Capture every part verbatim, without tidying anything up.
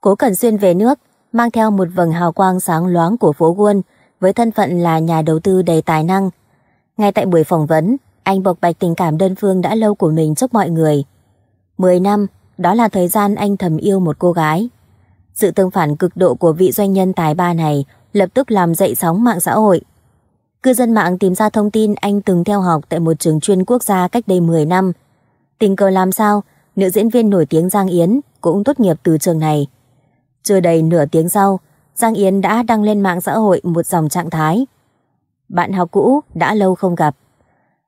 Cố Cẩn Xuyên về nước, mang theo một vầng hào quang sáng loáng của phố Wall, với thân phận là nhà đầu tư đầy tài năng. Ngay tại buổi phỏng vấn, anh bộc bạch tình cảm đơn phương đã lâu của mình trước mọi người. Mười năm, đó là thời gian anh thầm yêu một cô gái. Sự tương phản cực độ của vị doanh nhân tài ba này lập tức làm dậy sóng mạng xã hội. Cư dân mạng tìm ra thông tin anh từng theo học tại một trường chuyên quốc gia cách đây mười năm. Tình cờ làm sao, nữ diễn viên nổi tiếng Giang Yến cũng tốt nghiệp từ trường này. Chưa đầy nửa tiếng sau, Giang Yến đã đăng lên mạng xã hội một dòng trạng thái: bạn học cũ đã lâu không gặp.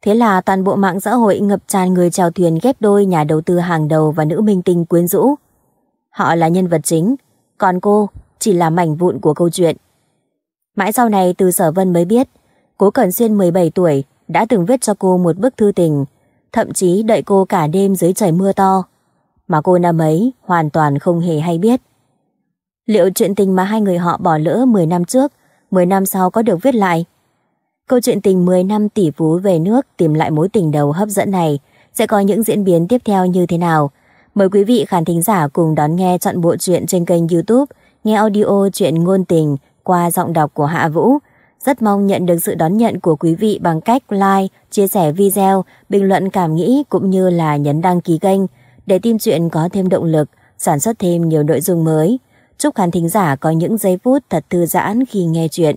Thế là toàn bộ mạng xã hội ngập tràn người chèo thuyền ghép đôi nhà đầu tư hàng đầu và nữ minh tinh quyến rũ. Họ là nhân vật chính, còn cô chỉ là mảnh vụn của câu chuyện. Mãi sau này Từ Sở Vân mới biết, Cố Cẩn Xuyên mười bảy tuổi đã từng viết cho cô một bức thư tình, thậm chí đợi cô cả đêm dưới trời mưa to, mà cô năm ấy hoàn toàn không hề hay biết. Liệu chuyện tình mà hai người họ bỏ lỡ mười năm trước, mười năm sau có được viết lại? Câu chuyện tình mười năm tỷ phú về nước tìm lại mối tình đầu hấp dẫn này sẽ có những diễn biến tiếp theo như thế nào? Mời quý vị khán thính giả cùng đón nghe trọn bộ truyện trên kênh YouTube Nghe Audio Truyện Ngôn Tình qua giọng đọc của Hạ Vũ. Rất mong nhận được sự đón nhận của quý vị bằng cách like, chia sẻ video, bình luận cảm nghĩ cũng như là nhấn đăng ký kênh để team truyện có thêm động lực, sản xuất thêm nhiều nội dung mới. Chúc khán thính giả có những giây phút thật thư giãn khi nghe truyện.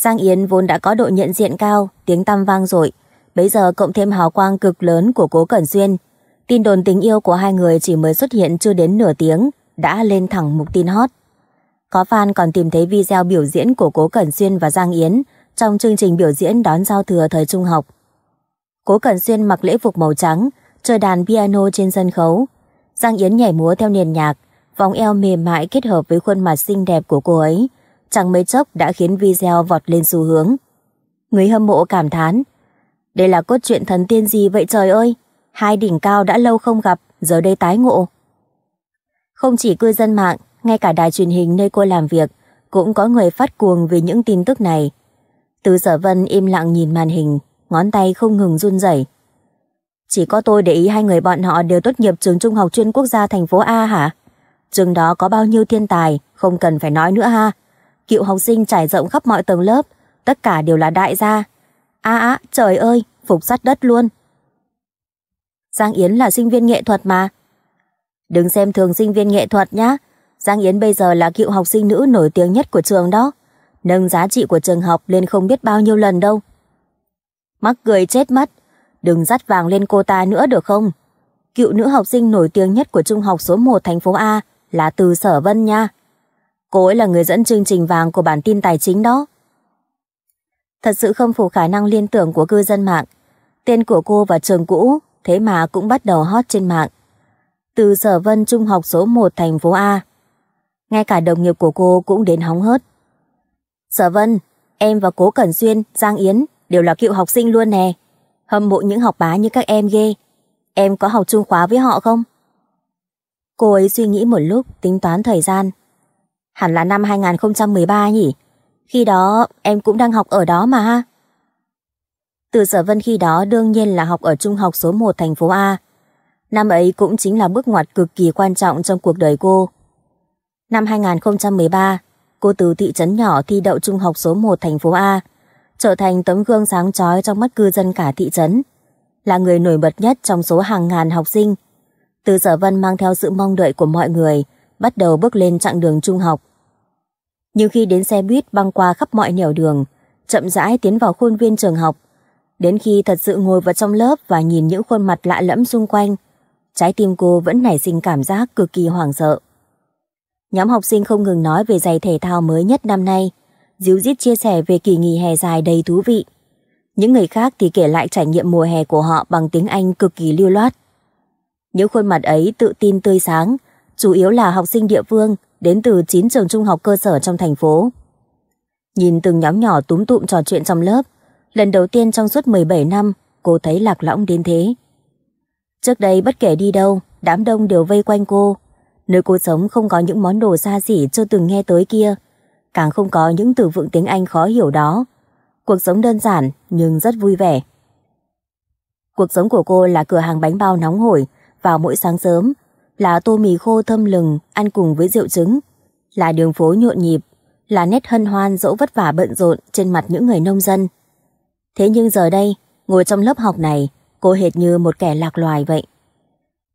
Giang Yến vốn đã có độ nhận diện cao, tiếng tăm vang dội, bấy giờ cộng thêm hào quang cực lớn của Cố Cẩn Xuyên. Tin đồn tình yêu của hai người chỉ mới xuất hiện chưa đến nửa tiếng, đã lên thẳng mục tin hot. Có fan còn tìm thấy video biểu diễn của Cố Cẩn Xuyên và Giang Yến trong chương trình biểu diễn đón giao thừa thời trung học. Cố Cẩn Xuyên mặc lễ phục màu trắng, chơi đàn piano trên sân khấu. Giang Yến nhảy múa theo nền nhạc, vòng eo mềm mại kết hợp với khuôn mặt xinh đẹp của cô ấy, chẳng mấy chốc đã khiến video vọt lên xu hướng. Người hâm mộ cảm thán: đây là cốt truyện thần tiên gì vậy trời ơi? Hai đỉnh cao đã lâu không gặp, giờ đây tái ngộ. Không chỉ cư dân mạng, ngay cả đài truyền hình nơi cô làm việc cũng có người phát cuồng vì những tin tức này. Từ Sở Vân im lặng nhìn màn hình, ngón tay không ngừng run rẩy. Chỉ có tôi để ý hai người bọn họ đều tốt nghiệp trường trung học chuyên quốc gia thành phố A hả? Trường đó có bao nhiêu thiên tài, không cần phải nói nữa ha. Cựu học sinh trải rộng khắp mọi tầng lớp, tất cả đều là đại gia. Á á, trời ơi, phục sát đất luôn. Giang Yến là sinh viên nghệ thuật mà. Đừng xem thường sinh viên nghệ thuật nhá. Giang Yến bây giờ là cựu học sinh nữ nổi tiếng nhất của trường đó. Nâng giá trị của trường học lên không biết bao nhiêu lần đâu. Mắc cười chết mất. Đừng dắt vàng lên cô ta nữa được không? Cựu nữ học sinh nổi tiếng nhất của trung học số một thành phố A là Từ Sở Vân nha. Cô ấy là người dẫn chương trình vàng của bản tin tài chính đó. Thật sự không phủ khả năng liên tưởng của cư dân mạng. Tên của cô và trường cũ thế mà cũng bắt đầu hot trên mạng. Từ Sở Vân trung học số một thành phố A. Ngay cả đồng nghiệp của cô cũng đến hóng hớt. Sở Vân, em và Cố Cẩn Xuyên, Giang Yến đều là cựu học sinh luôn nè. Hâm mộ những học bá như các em ghê. Em có học chung khóa với họ không? Cô ấy suy nghĩ một lúc, tính toán thời gian. Hẳn là năm hai không một ba nhỉ? Khi đó em cũng đang học ở đó mà ha. Từ Sở Vân khi đó đương nhiên là học ở trung học số một thành phố A. Năm ấy cũng chính là bước ngoặt cực kỳ quan trọng trong cuộc đời cô. Năm hai không một ba, cô từ thị trấn nhỏ thi đậu trung học số một thành phố A, trở thành tấm gương sáng chói trong mắt cư dân cả thị trấn, là người nổi bật nhất trong số hàng ngàn học sinh. Từ Sở Vân mang theo sự mong đợi của mọi người, bắt đầu bước lên chặng đường trung học. Nhưng khi đến xe buýt băng qua khắp mọi nẻo đường, chậm rãi tiến vào khuôn viên trường học, đến khi thật sự ngồi vào trong lớp và nhìn những khuôn mặt lạ lẫm xung quanh, trái tim cô vẫn nảy sinh cảm giác cực kỳ hoảng sợ. Nhóm học sinh không ngừng nói về giày thể thao mới nhất năm nay, díu dít chia sẻ về kỳ nghỉ hè dài đầy thú vị. Những người khác thì kể lại trải nghiệm mùa hè của họ bằng tiếng Anh cực kỳ lưu loát. Những khuôn mặt ấy tự tin tươi sáng, chủ yếu là học sinh địa phương đến từ chín trường trung học cơ sở trong thành phố. Nhìn từng nhóm nhỏ túm tụm trò chuyện trong lớp, lần đầu tiên trong suốt mười bảy năm cô thấy lạc lõng đến thế. Trước đây bất kể đi đâu, đám đông đều vây quanh cô. Nơi cô sống không có những món đồ xa xỉ chưa từng nghe tới kia, càng không có những từ vựng tiếng Anh khó hiểu đó. Cuộc sống đơn giản nhưng rất vui vẻ. Cuộc sống của cô là cửa hàng bánh bao nóng hổi vào mỗi sáng sớm, là tô mì khô thơm lừng ăn cùng với rượu trứng, là đường phố nhộn nhịp, là nét hân hoan dẫu vất vả bận rộn trên mặt những người nông dân. Thế nhưng giờ đây, ngồi trong lớp học này, cô hệt như một kẻ lạc loài vậy.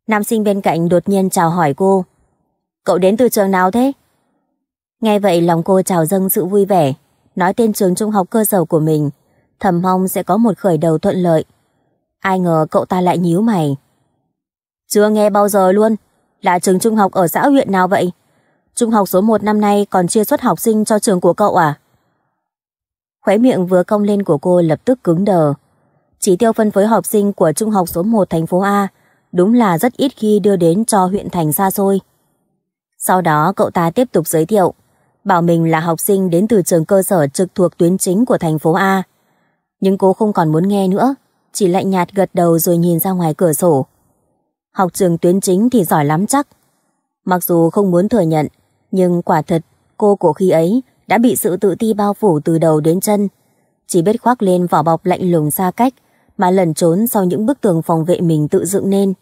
Nam sinh bên cạnh đột nhiên chào hỏi cô. Cậu đến từ trường nào thế? Nghe vậy lòng cô trào dâng sự vui vẻ, nói tên trường trung học cơ sở của mình, thầm mong sẽ có một khởi đầu thuận lợi. Ai ngờ cậu ta lại nhíu mày. Chưa nghe bao giờ luôn, là trường trung học ở xã huyện nào vậy? Trung học số một năm nay còn chia suất học sinh cho trường của cậu à? Khóe miệng vừa cong lên của cô lập tức cứng đờ. Chỉ tiêu phân phối học sinh của trung học số một thành phố A đúng là rất ít khi đưa đến cho huyện thành xa xôi. Sau đó cậu ta tiếp tục giới thiệu, bảo mình là học sinh đến từ trường cơ sở trực thuộc tuyến chính của thành phố A. Nhưng cô không còn muốn nghe nữa, chỉ lạnh nhạt gật đầu rồi nhìn ra ngoài cửa sổ. Học trường tuyến chính thì giỏi lắm chắc. Mặc dù không muốn thừa nhận, nhưng quả thật cô của khi ấy đã bị sự tự ti bao phủ từ đầu đến chân, chỉ biết khoác lên vỏ bọc lạnh lùng xa cách mà lẩn trốn sau những bức tường phòng vệ mình tự dựng nên.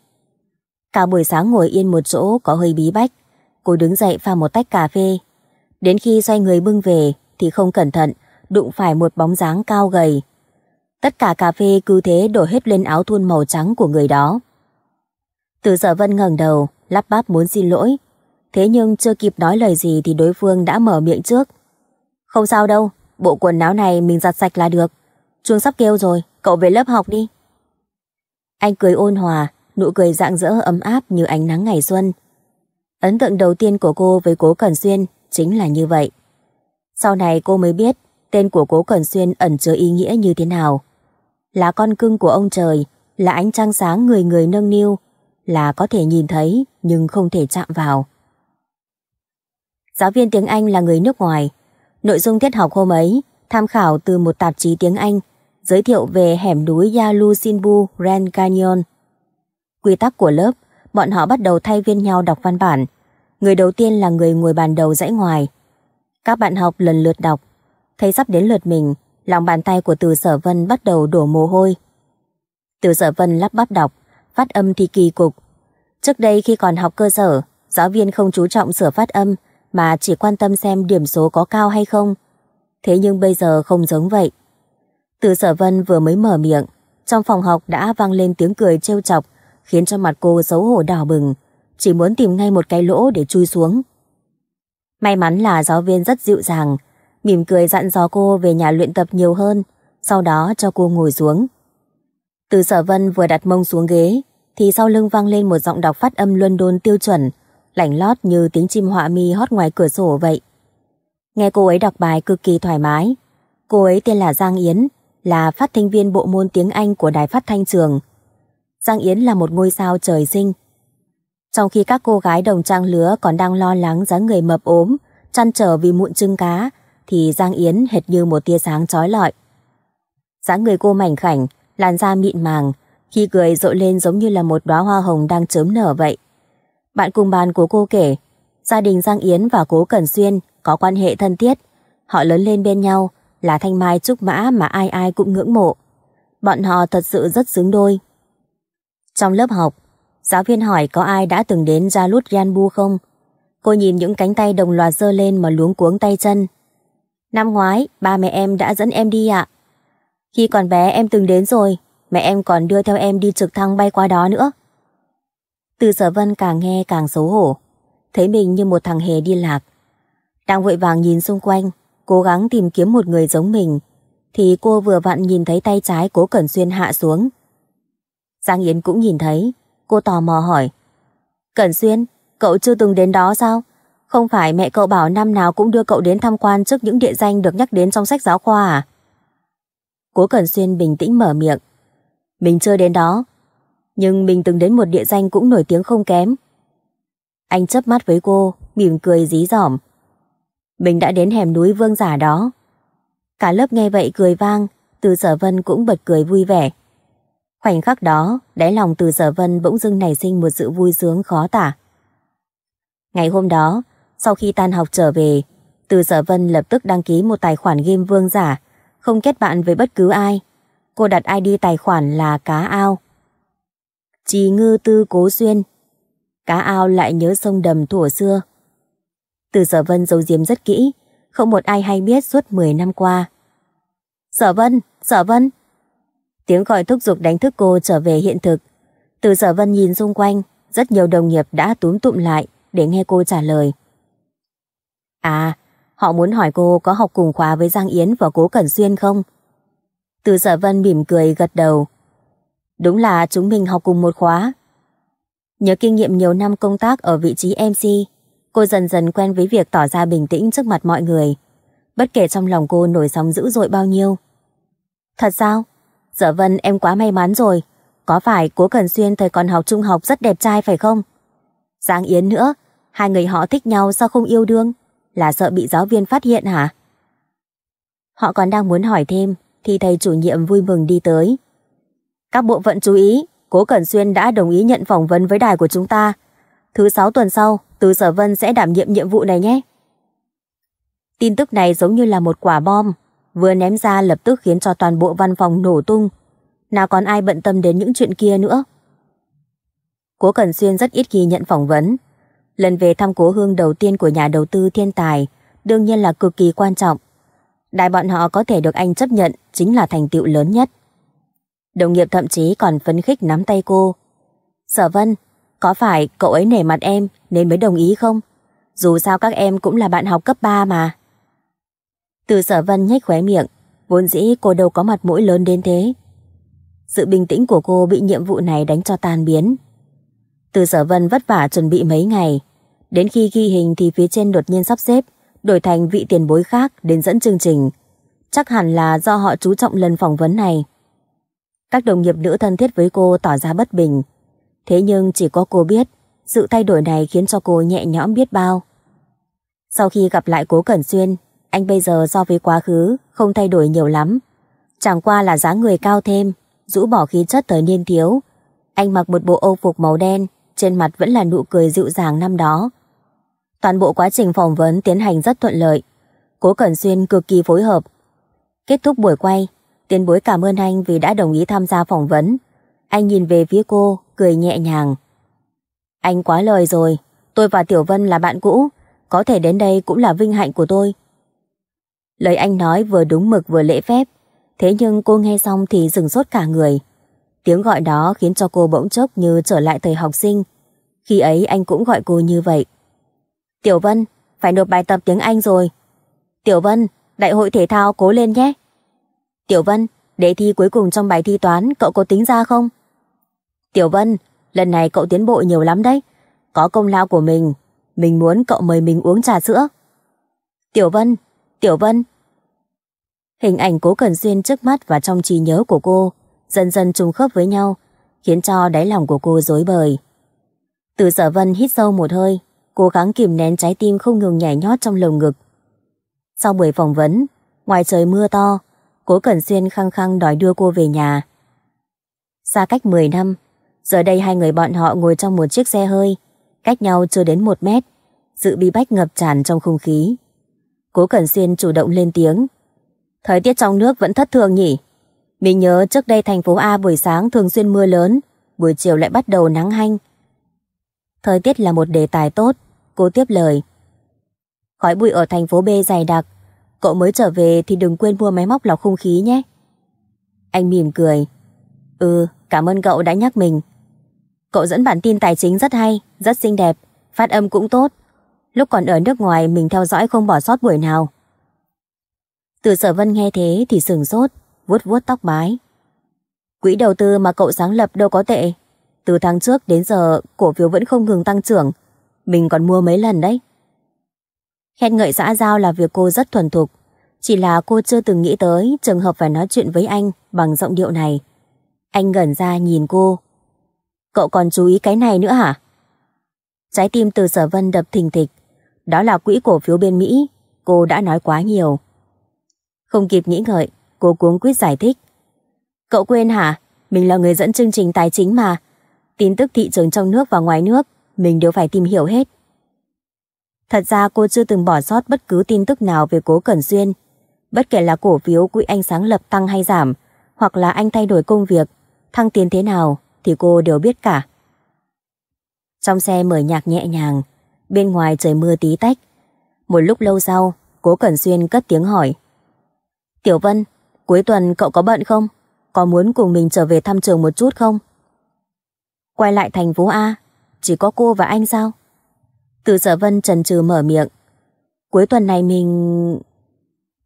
Cả buổi sáng ngồi yên một chỗ có hơi bí bách, cô đứng dậy pha một tách cà phê. Đến khi xoay người bưng về thì không cẩn thận đụng phải một bóng dáng cao gầy. Tất cả cà phê cứ thế đổ hết lên áo thun màu trắng của người đó. Từ Sở Vân ngẩng đầu, lắp bắp muốn xin lỗi. Thế nhưng chưa kịp nói lời gì thì đối phương đã mở miệng trước. Không sao đâu, bộ quần áo này mình giặt sạch là được. Chuông sắp kêu rồi, cậu về lớp học đi. Anh cười ôn hòa, nụ cười rạng rỡ ấm áp như ánh nắng ngày xuân. Ấn tượng đầu tiên của cô với Cố Cẩn Xuyên chính là như vậy. Sau này cô mới biết tên của Cố Cẩn Xuyên ẩn chứa ý nghĩa như thế nào. Là con cưng của ông trời, là ánh trăng sáng người người nâng niu, là có thể nhìn thấy nhưng không thể chạm vào. Giáo viên tiếng Anh là người nước ngoài. Nội dung tiết học hôm ấy tham khảo từ một tạp chí tiếng Anh giới thiệu về hẻm núi Yalusinbu Grand Canyon. Quy tắc của lớp, bọn họ bắt đầu thay viên nhau đọc văn bản. Người đầu tiên là người ngồi bàn đầu dãy ngoài. Các bạn học lần lượt đọc. Thấy sắp đến lượt mình, lòng bàn tay của Từ Sở Vân bắt đầu đổ mồ hôi. Từ Sở Vân lắp bắp đọc, phát âm thì kỳ cục. Trước đây khi còn học cơ sở, giáo viên không chú trọng sửa phát âm mà chỉ quan tâm xem điểm số có cao hay không. Thế nhưng bây giờ không giống vậy. Từ Sở Vân vừa mới mở miệng, trong phòng học đã vang lên tiếng cười trêu chọc, khiến cho mặt cô xấu hổ đỏ bừng, chỉ muốn tìm ngay một cái lỗ để chui xuống. May mắn là giáo viên rất dịu dàng, mỉm cười dặn dò cô về nhà luyện tập nhiều hơn, sau đó cho cô ngồi xuống. Từ Sở Vân vừa đặt mông xuống ghế thì sau lưng vang lên một giọng đọc phát âm London tiêu chuẩn, lảnh lót như tiếng chim họa mi hót ngoài cửa sổ vậy. Nghe cô ấy đọc bài cực kỳ thoải mái. Cô ấy tên là Giang Yến, là phát thanh viên bộ môn tiếng Anh của đài phát thanh trường. Giang Yến là một ngôi sao trời sinh. Trong khi các cô gái đồng trang lứa còn đang lo lắng dáng người mập ốm, trăn trở vì mụn trứng cá, thì Giang Yến hệt như một tia sáng chói lọi. Dáng người cô mảnh khảnh, làn da mịn màng, khi cười rộ lên giống như là một đóa hoa hồng đang chớm nở vậy. Bạn cùng bàn của cô kể, gia đình Giang Yến và Cố Cẩn Xuyên có quan hệ thân thiết. Họ lớn lên bên nhau, là thanh mai trúc mã mà ai ai cũng ngưỡng mộ. Bọn họ thật sự rất xứng đôi. Trong lớp học, giáo viên hỏi có ai đã từng đến Yalusinbu không? Cô nhìn những cánh tay đồng loạt giơ lên mà luống cuống tay chân. Năm ngoái, ba mẹ em đã dẫn em đi ạ. Khi còn bé em từng đến rồi, mẹ em còn đưa theo em đi trực thăng bay qua đó nữa. Từ Sở Vân càng nghe càng xấu hổ, thấy mình như một thằng hề đi lạc. Đang vội vàng nhìn xung quanh, cố gắng tìm kiếm một người giống mình, thì cô vừa vặn nhìn thấy tay trái Cố Cẩn Xuyên hạ xuống. Giang Yến cũng nhìn thấy, cô tò mò hỏi. Cẩn Xuyên, cậu chưa từng đến đó sao? Không phải mẹ cậu bảo năm nào cũng đưa cậu đến tham quan trước những địa danh được nhắc đến trong sách giáo khoa à? Cố Cẩn Xuyên bình tĩnh mở miệng. Mình chưa đến đó, nhưng mình từng đến một địa danh cũng nổi tiếng không kém. Anh chớp mắt với cô, mỉm cười dí dỏm. Mình đã đến hẻm núi Vương Giả đó. Cả lớp nghe vậy cười vang, Từ Sở Vân cũng bật cười vui vẻ. Khoảnh khắc đó, đáy lòng Từ Sở Vân bỗng dưng nảy sinh một sự vui sướng khó tả. Ngày hôm đó, sau khi tan học trở về, Từ Sở Vân lập tức đăng ký một tài khoản game Vương Giả, không kết bạn với bất cứ ai. Cô đặt ai đi tài khoản là Cá Ao. Trì Ngư Tư Cố Xuyên. cá ao lại nhớ sông đầm thuở xưa. Từ Sở Vân giấu giếm rất kỹ, không một ai hay biết suốt mười năm qua. Sở Vân, Sở Vân! Tiếng gọi thúc giục đánh thức cô trở về hiện thực. Từ Sở Vân nhìn xung quanh, rất nhiều đồng nghiệp đã túm tụm lại để nghe cô trả lời. À, họ muốn hỏi cô có học cùng khóa với Giang Yến và Cố Cẩn Xuyên không? Từ Sở Vân mỉm cười gật đầu. Đúng là chúng mình học cùng một khóa. Nhờ kinh nghiệm nhiều năm công tác ở vị trí em xê, cô dần dần quen với việc tỏ ra bình tĩnh trước mặt mọi người, bất kể trong lòng cô nổi sóng dữ dội bao nhiêu. Thật sao? Sở Vân, em quá may mắn rồi. Có phải Cố Cẩn Xuyên thời còn học trung học rất đẹp trai phải không? Giang Yến nữa, hai người họ thích nhau sao không yêu đương? Là sợ bị giáo viên phát hiện hả? Họ còn đang muốn hỏi thêm thì thầy chủ nhiệm vui mừng đi tới. Các bộ phận chú ý, Cố Cẩn Xuyên đã đồng ý nhận phỏng vấn với đài của chúng ta. Thứ sáu tuần sau, Từ Sở Vân sẽ đảm nhiệm nhiệm vụ này nhé. Tin tức này giống như là một quả bom, vừa ném ra lập tức khiến cho toàn bộ văn phòng nổ tung. Nào còn ai bận tâm đến những chuyện kia nữa. Cố Cẩn Xuyên rất ít khi nhận phỏng vấn. Lần về thăm cố hương đầu tiên của nhà đầu tư thiên tài đương nhiên là cực kỳ quan trọng. Đại bọn họ có thể được anh chấp nhận chính là thành tựu lớn nhất. Đồng nghiệp thậm chí còn phấn khích nắm tay cô. Sở Vân, có phải cậu ấy nể mặt em nên mới đồng ý không? Dù sao các em cũng là bạn học cấp ba mà. Từ Sở Vân nhếch khóe miệng, vốn dĩ cô đâu có mặt mũi lớn đến thế. Sự bình tĩnh của cô bị nhiệm vụ này đánh cho tan biến. Từ Sở Vân vất vả chuẩn bị mấy ngày, đến khi ghi hình thì phía trên đột nhiên sắp xếp đổi thành vị tiền bối khác đến dẫn chương trình. Chắc hẳn là do họ chú trọng lần phỏng vấn này. Các đồng nghiệp nữ thân thiết với cô tỏ ra bất bình. Thế nhưng chỉ có cô biết, sự thay đổi này khiến cho cô nhẹ nhõm biết bao. Sau khi gặp lại Cố Cẩn Xuyên, anh bây giờ so với quá khứ không thay đổi nhiều lắm. Chẳng qua là dáng người cao thêm, rũ bỏ khí chất thời niên thiếu. Anh mặc một bộ âu phục màu đen, trên mặt vẫn là nụ cười dịu dàng năm đó. Toàn bộ quá trình phỏng vấn tiến hành rất thuận lợi. Cố Cẩn Xuyên cực kỳ phối hợp. Kết thúc buổi quay, tiền bối cảm ơn anh vì đã đồng ý tham gia phỏng vấn. Anh nhìn về phía cô, cười nhẹ nhàng. Anh quá lời rồi, tôi và Tiểu Vân là bạn cũ, có thể đến đây cũng là vinh hạnh của tôi. Lời anh nói vừa đúng mực vừa lễ phép, thế nhưng cô nghe xong thì sửng sốt cả người. Tiếng gọi đó khiến cho cô bỗng chốc như trở lại thời học sinh. Khi ấy anh cũng gọi cô như vậy. Tiểu Vân, phải nộp bài tập tiếng Anh rồi. Tiểu Vân, đại hội thể thao cố lên nhé. Tiểu Vân, đề thi cuối cùng trong bài thi toán cậu có tính ra không? Tiểu Vân, lần này cậu tiến bộ nhiều lắm đấy. Có công lao của mình, mình muốn cậu mời mình uống trà sữa. Tiểu Vân, Tiểu Vân. Hình ảnh Cố Cẩn Xuyên trước mắt và trong trí nhớ của cô dần dần trùng khớp với nhau, khiến cho đáy lòng của cô rối bời. Từ Sở Vân hít sâu một hơi, cố gắng kìm nén trái tim không ngừng nhảy nhót trong lồng ngực. Sau buổi phỏng vấn, ngoài trời mưa to, Cố Cẩn Xuyên khăng khăng đòi đưa cô về nhà. Xa cách mười năm, giờ đây hai người bọn họ ngồi trong một chiếc xe hơi, cách nhau chưa đến một mét, sự bi bách ngập tràn trong không khí. Cố Cẩn Xuyên chủ động lên tiếng. Thời tiết trong nước vẫn thất thường nhỉ? Mình nhớ trước đây thành phố A buổi sáng thường xuyên mưa lớn, buổi chiều lại bắt đầu nắng hanh. Thời tiết là một đề tài tốt, cô tiếp lời. Khói bụi ở thành phố B dày đặc, cậu mới trở về thì đừng quên mua máy móc lọc không khí nhé. Anh mỉm cười. Ừ, cảm ơn cậu đã nhắc mình. Cậu dẫn bản tin tài chính rất hay, rất xinh đẹp, phát âm cũng tốt. Lúc còn ở nước ngoài mình theo dõi không bỏ sót buổi nào. Từ Sở Vân nghe thế thì sửng sốt, vuốt vuốt tóc mái. Quỹ đầu tư mà cậu sáng lập đâu có tệ. Từ tháng trước đến giờ cổ phiếu vẫn không ngừng tăng trưởng, mình còn mua mấy lần đấy. Khen ngợi xã giao là việc cô rất thuần thục, chỉ là cô chưa từng nghĩ tới trường hợp phải nói chuyện với anh bằng giọng điệu này. Anh ngẩn ra nhìn cô. Cậu còn chú ý cái này nữa hả? Trái tim Từ Sở Vân đập thình thịch. Đó là quỹ cổ phiếu bên Mỹ, cô đã nói quá nhiều. Không kịp nghĩ ngợi, cô cuống quýt giải thích. Cậu quên hả? Mình là người dẫn chương trình tài chính mà. Tin tức thị trường trong nước và ngoài nước, mình đều phải tìm hiểu hết. Thật ra cô chưa từng bỏ sót bất cứ tin tức nào về Cố Cẩn Xuyên. Bất kể là cổ phiếu quỹ anh sáng lập tăng hay giảm, hoặc là anh thay đổi công việc, thăng tiến thế nào thì cô đều biết cả. Trong xe mở nhạc nhẹ nhàng, bên ngoài trời mưa tí tách. Một lúc lâu sau, Cố Cẩn Xuyên cất tiếng hỏi. Tiểu Vân, cuối tuần cậu có bận không? Có muốn cùng mình trở về thăm trường một chút không? Quay lại thành phố A, chỉ có cô và anh sao? Từ Sở Vân chần chừ mở miệng. Cuối tuần này mình...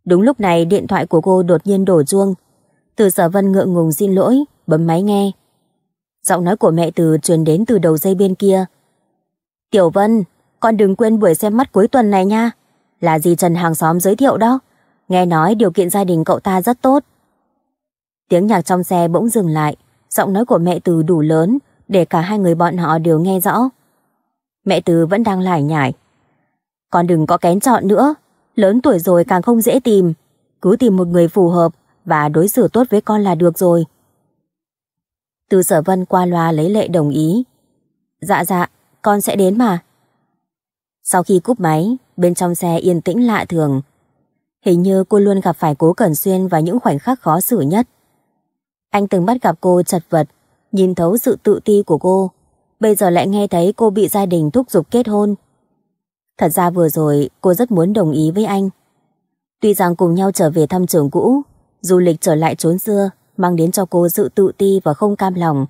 Đúng lúc này điện thoại của cô đột nhiên đổ chuông. Từ Sở Vân ngượng ngùng xin lỗi, bấm máy nghe. Giọng nói của mẹ Từ truyền đến từ đầu dây bên kia. Tiểu Vân, con đừng quên buổi xem mắt cuối tuần này nha. Là dì Trần hàng xóm giới thiệu đó. Nghe nói điều kiện gia đình cậu ta rất tốt. Tiếng nhạc trong xe bỗng dừng lại. Giọng nói của mẹ Từ đủ lớn để cả hai người bọn họ đều nghe rõ. Mẹ Từ vẫn đang lải nhải. Con đừng có kén chọn nữa. Lớn tuổi rồi càng không dễ tìm. Cứ tìm một người phù hợp và đối xử tốt với con là được rồi. Từ Sở Vân qua loa lấy lệ đồng ý. Dạ dạ, con sẽ đến mà. Sau khi cúp máy, bên trong xe yên tĩnh lạ thường. Hình như cô luôn gặp phải Cố Cẩn Xuyên vào những khoảnh khắc khó xử nhất. Anh từng bắt gặp cô chật vật, nhìn thấu sự tự ti của cô. Bây giờ lại nghe thấy cô bị gia đình thúc giục kết hôn. Thật ra vừa rồi cô rất muốn đồng ý với anh. Tuy rằng cùng nhau trở về thăm trường cũ, du lịch trở lại chốn xưa mang đến cho cô sự tự ti và không cam lòng,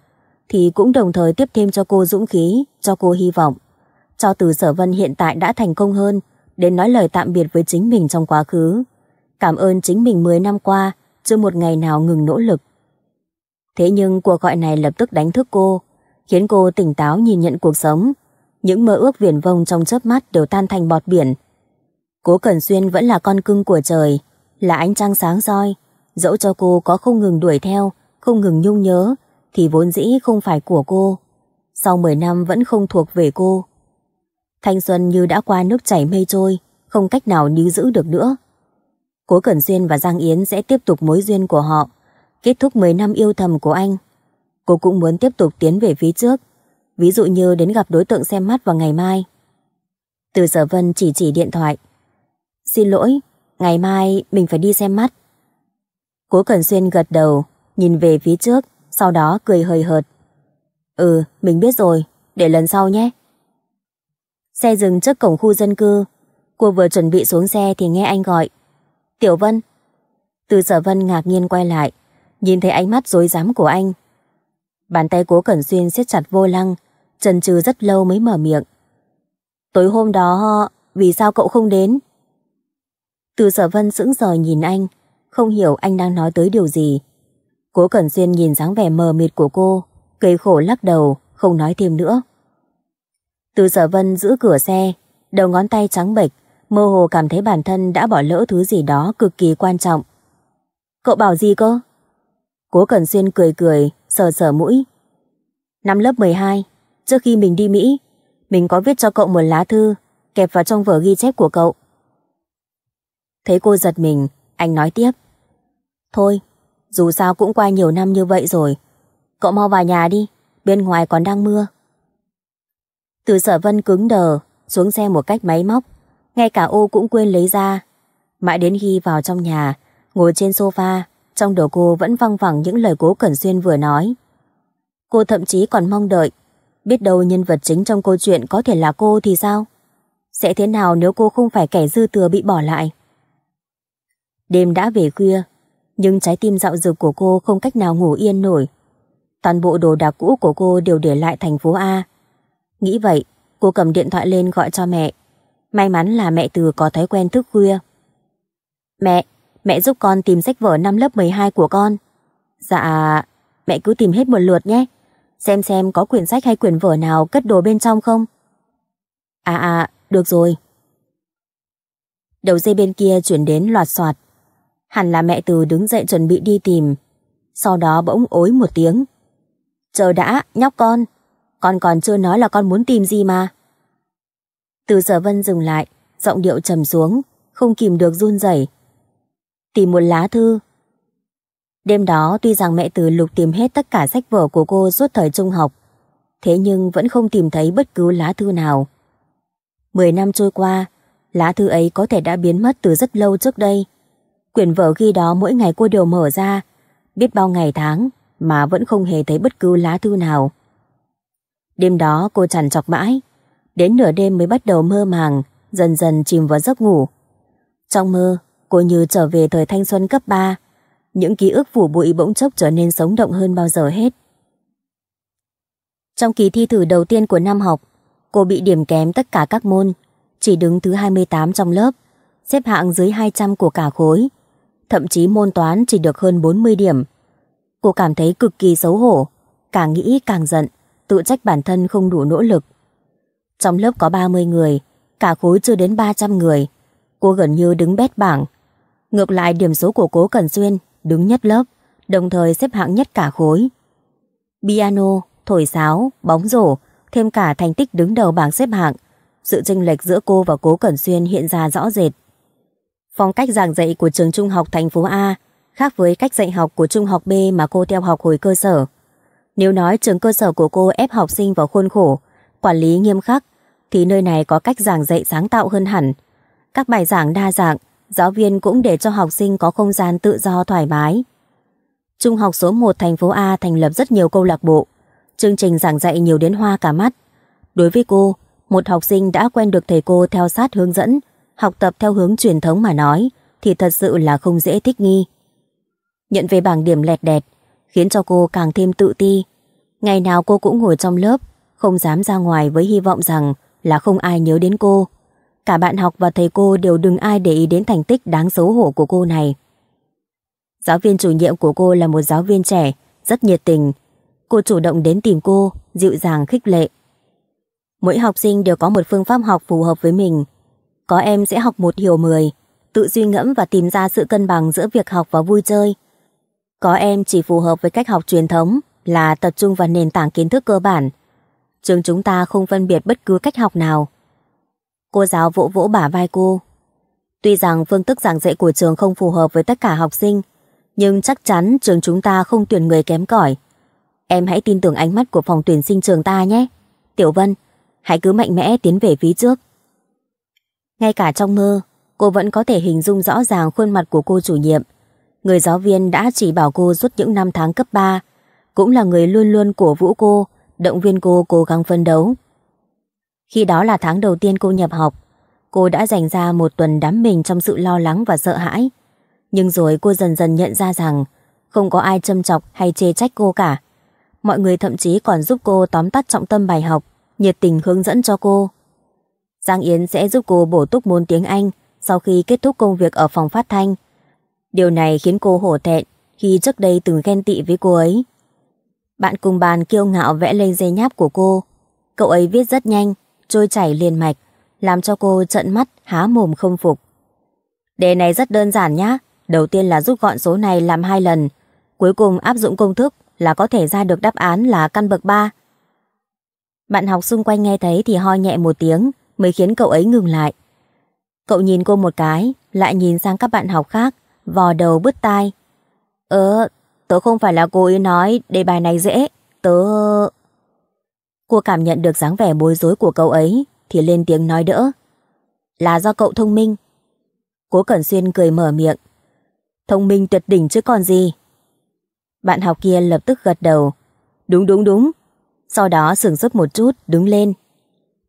thì cũng đồng thời tiếp thêm cho cô dũng khí, cho cô hy vọng, cho Từ Sở Vân hiện tại đã thành công hơn, đến nói lời tạm biệt với chính mình trong quá khứ. Cảm ơn chính mình mười năm qua, chưa một ngày nào ngừng nỗ lực. Thế nhưng cuộc gọi này lập tức đánh thức cô, khiến cô tỉnh táo nhìn nhận cuộc sống. Những mơ ước viển vông trong chớp mắt đều tan thành bọt biển. Cố Cẩn Xuyên vẫn là con cưng của trời, là ánh trăng sáng soi. Dẫu cho cô có không ngừng đuổi theo, không ngừng nhung nhớ, thì vốn dĩ không phải của cô. Sau mười năm vẫn không thuộc về cô. Thanh xuân như đã qua nước chảy mây trôi, không cách nào níu giữ được nữa. Cố Cẩn Xuyên và Giang Yến sẽ tiếp tục mối duyên của họ, kết thúc mười năm yêu thầm của anh. Cô cũng muốn tiếp tục tiến về phía trước, ví dụ như đến gặp đối tượng xem mắt vào ngày mai. Từ Sở Vân chỉ chỉ điện thoại. Xin lỗi, ngày mai mình phải đi xem mắt. Cố Cẩn Xuyên gật đầu, nhìn về phía trước, sau đó cười hời hợt. Ừ, mình biết rồi, để lần sau nhé. Xe dừng trước cổng khu dân cư. Cô vừa chuẩn bị xuống xe thì nghe anh gọi. Tiểu Vân. Từ Sở Vân ngạc nhiên quay lại, nhìn thấy ánh mắt rối rắm của anh. Bàn tay Cố Cẩn Xuyên siết chặt vô lăng, chần chừ rất lâu mới mở miệng. Tối hôm đó, vì sao cậu không đến? Từ Sở Vân sững sờ nhìn anh, không hiểu anh đang nói tới điều gì. Cố Cẩn Xuyên nhìn dáng vẻ mờ mịt của cô, cười khổ lắc đầu, không nói thêm nữa. Từ Sở Vân giữ cửa xe, đầu ngón tay trắng bệch, mơ hồ cảm thấy bản thân đã bỏ lỡ thứ gì đó cực kỳ quan trọng. Cậu bảo gì cơ? Cố Cẩn Xuyên cười cười, sờ sờ mũi. Năm lớp mười hai, trước khi mình đi Mỹ, mình có viết cho cậu một lá thư, kẹp vào trong vở ghi chép của cậu. Thấy cô giật mình, anh nói tiếp. Thôi, dù sao cũng qua nhiều năm như vậy rồi. Cậu mau vào nhà đi, bên ngoài còn đang mưa. Từ Sở Vân cứng đờ, xuống xe một cách máy móc, ngay cả ô cũng quên lấy ra. Mãi đến khi vào trong nhà, ngồi trên sofa, trong đầu cô vẫn văng vẳng những lời Cố Cẩn Xuyên vừa nói. Cô thậm chí còn mong đợi, biết đâu nhân vật chính trong câu chuyện có thể là cô thì sao? Sẽ thế nào nếu cô không phải kẻ dư thừa bị bỏ lại? Đêm đã về khuya, nhưng trái tim dạo dực của cô không cách nào ngủ yên nổi. Toàn bộ đồ đạc cũ của cô đều để lại thành phố A. Nghĩ vậy, cô cầm điện thoại lên gọi cho mẹ. May mắn là mẹ Từ có thói quen thức khuya. Mẹ, mẹ giúp con tìm sách vở năm lớp mười hai của con. Dạ, mẹ cứ tìm hết một lượt nhé. Xem xem có quyển sách hay quyển vở nào cất đồ bên trong không. À à, được rồi. Đầu dây bên kia chuyển đến loạt soạt. Hẳn là mẹ Từ đứng dậy chuẩn bị đi tìm. Sau đó bỗng ối một tiếng. Chờ đã, nhóc con. Con còn chưa nói là con muốn tìm gì mà. Từ Sở Vân dừng lại, giọng điệu trầm xuống, không kìm được run rẩy. Tìm một lá thư. Đêm đó tuy rằng mẹ Từ lục tìm hết tất cả sách vở của cô suốt thời trung học, thế nhưng vẫn không tìm thấy bất cứ lá thư nào. Mười năm trôi qua, lá thư ấy có thể đã biến mất từ rất lâu trước đây. Quyển vở ghi đó mỗi ngày cô đều mở ra, biết bao ngày tháng mà vẫn không hề thấy bất cứ lá thư nào. Đêm đó cô trằn trọc mãi, đến nửa đêm mới bắt đầu mơ màng, dần dần chìm vào giấc ngủ. Trong mơ, cô như trở về thời thanh xuân cấp ba, những ký ức phủ bụi bỗng chốc trở nên sống động hơn bao giờ hết. Trong kỳ thi thử đầu tiên của năm học, cô bị điểm kém tất cả các môn, chỉ đứng thứ hai mươi tám trong lớp, xếp hạng dưới hai trăm của cả khối. Thậm chí môn toán chỉ được hơn bốn mươi điểm. Cô cảm thấy cực kỳ xấu hổ, càng nghĩ càng giận, tự trách bản thân không đủ nỗ lực. Trong lớp có ba mươi người, cả khối chưa đến ba trăm người, cô gần như đứng bét bảng. Ngược lại, điểm số của Cố Cẩn Xuyên đứng nhất lớp, đồng thời xếp hạng nhất cả khối. Piano, thổi sáo, bóng rổ, thêm cả thành tích đứng đầu bảng xếp hạng, sự chênh lệch giữa cô và Cố Cẩn Xuyên hiện ra rõ rệt. Phong cách giảng dạy của trường trung học thành phố A khác với cách dạy học của trung học B mà cô theo học hồi cơ sở. Nếu nói trường cơ sở của cô ép học sinh vào khuôn khổ, quản lý nghiêm khắc, thì nơi này có cách giảng dạy sáng tạo hơn hẳn. Các bài giảng đa dạng, giáo viên cũng để cho học sinh có không gian tự do thoải mái. Trung học số một thành phố A thành lập rất nhiều câu lạc bộ, chương trình giảng dạy nhiều đến hoa cả mắt. Đối với cô, một học sinh đã quen được thầy cô theo sát hướng dẫn, học tập theo hướng truyền thống mà nói thì thật sự là không dễ thích nghi. Nhận về bảng điểm lẹt đẹt khiến cho cô càng thêm tự ti. Ngày nào cô cũng ngồi trong lớp, không dám ra ngoài với hy vọng rằng là không ai nhớ đến cô. Cả bạn học và thầy cô đều đừng ai để ý đến thành tích đáng xấu hổ của cô này. Giáo viên chủ nhiệm của cô là một giáo viên trẻ, rất nhiệt tình. Cô chủ động đến tìm cô, dịu dàng khích lệ. Mỗi học sinh đều có một phương pháp học phù hợp với mình. Có em sẽ học một hiểu mười, tự suy ngẫm và tìm ra sự cân bằng giữa việc học và vui chơi. Có em chỉ phù hợp với cách học truyền thống là tập trung vào nền tảng kiến thức cơ bản. Trường chúng ta không phân biệt bất cứ cách học nào. Cô giáo vỗ vỗ bả vai cô. Tuy rằng phương thức giảng dạy của trường không phù hợp với tất cả học sinh, nhưng chắc chắn trường chúng ta không tuyển người kém cỏi. Em hãy tin tưởng ánh mắt của phòng tuyển sinh trường ta nhé. Tiểu Vân, hãy cứ mạnh mẽ tiến về phía trước. Ngay cả trong mơ, cô vẫn có thể hình dung rõ ràng khuôn mặt của cô chủ nhiệm. Người giáo viên đã chỉ bảo cô suốt những năm tháng cấp ba, cũng là người luôn luôn cổ vũ cô, động viên cô cố gắng phấn đấu. Khi đó là tháng đầu tiên cô nhập học, cô đã dành ra một tuần đắm mình trong sự lo lắng và sợ hãi. Nhưng rồi cô dần dần nhận ra rằng không có ai châm chọc hay chê trách cô cả. Mọi người thậm chí còn giúp cô tóm tắt trọng tâm bài học, nhiệt tình hướng dẫn cho cô. Giang Yến sẽ giúp cô bổ túc môn tiếng Anh sau khi kết thúc công việc ở phòng phát thanh. Điều này khiến cô hổ thẹn khi trước đây từng ghen tị với cô ấy. Bạn cùng bàn kiêu ngạo vẽ lên dây nháp của cô. Cậu ấy viết rất nhanh, trôi chảy liền mạch, làm cho cô trợn mắt há mồm không phục. Đề này rất đơn giản nhá. Đầu tiên là rút gọn số này làm hai lần, cuối cùng áp dụng công thức là có thể ra được đáp án là căn bậc ba. Bạn học xung quanh nghe thấy thì ho nhẹ một tiếng, mới khiến cậu ấy ngừng lại. Cậu nhìn cô một cái, lại nhìn sang các bạn học khác, vò đầu bứt tai. Ờ, tớ không phải là cô ấy nói đề bài này dễ, tớ... Cô cảm nhận được dáng vẻ bối rối của cậu ấy, thì lên tiếng nói đỡ. Là do cậu thông minh. Cố Cẩn Xuyên cười mở miệng. Thông minh tuyệt đỉnh chứ còn gì. Bạn học kia lập tức gật đầu. Đúng đúng đúng. Sau đó sửng sốt một chút, đứng lên.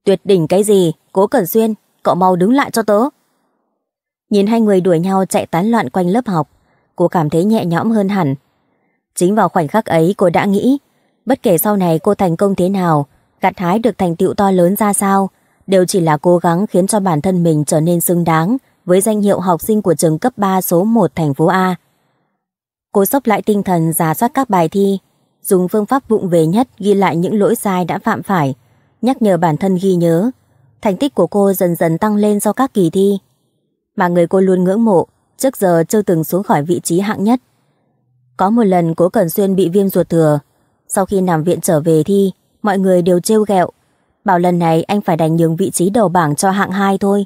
Tuyệt đỉnh cái gì, Cố Cẩn Xuyên, cậu mau đứng lại cho tớ. Nhìn hai người đuổi nhau chạy tán loạn quanh lớp học, cô cảm thấy nhẹ nhõm hơn hẳn. Chính vào khoảnh khắc ấy cô đã nghĩ, bất kể sau này cô thành công thế nào, gặt hái được thành tựu to lớn ra sao, đều chỉ là cố gắng khiến cho bản thân mình trở nên xứng đáng với danh hiệu học sinh của trường cấp ba số một thành phố A. Cô xốc lại tinh thần rà soát các bài thi, dùng phương pháp vụng về nhất ghi lại những lỗi sai đã phạm phải, nhắc nhở bản thân ghi nhớ. Thành tích của cô dần dần tăng lên sau các kỳ thi, mà người cô luôn ngưỡng mộ trước giờ chưa từng xuống khỏi vị trí hạng nhất. Có một lần Cố Cẩn Xuyên bị viêm ruột thừa, sau khi nằm viện trở về thi, mọi người đều trêu ghẹo, bảo lần này anh phải đành nhường vị trí đầu bảng cho hạng hai thôi.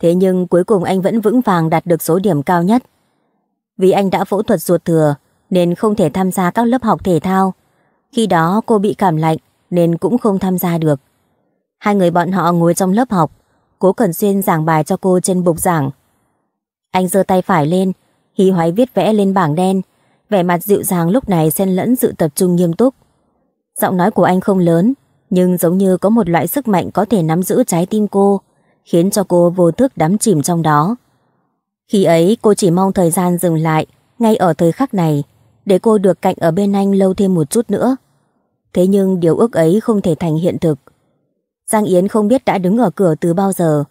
Thế nhưng cuối cùng anh vẫn vững vàng đạt được số điểm cao nhất. Vì anh đã phẫu thuật ruột thừa nên không thể tham gia các lớp học thể thao. Khi đó cô bị cảm lạnh nên cũng không tham gia được. Hai người bọn họ ngồi trong lớp học, Cố Cẩn Xuyên giảng bài cho cô trên bục giảng. Anh giơ tay phải lên, hí hoáy viết vẽ lên bảng đen, vẻ mặt dịu dàng lúc này xen lẫn sự tập trung nghiêm túc. Giọng nói của anh không lớn, nhưng giống như có một loại sức mạnh có thể nắm giữ trái tim cô, khiến cho cô vô thức đắm chìm trong đó. Khi ấy cô chỉ mong thời gian dừng lại ngay ở thời khắc này, để cô được cạnh ở bên anh lâu thêm một chút nữa. Thế nhưng điều ước ấy không thể thành hiện thực. Giang Yến không biết đã đứng ở cửa từ bao giờ.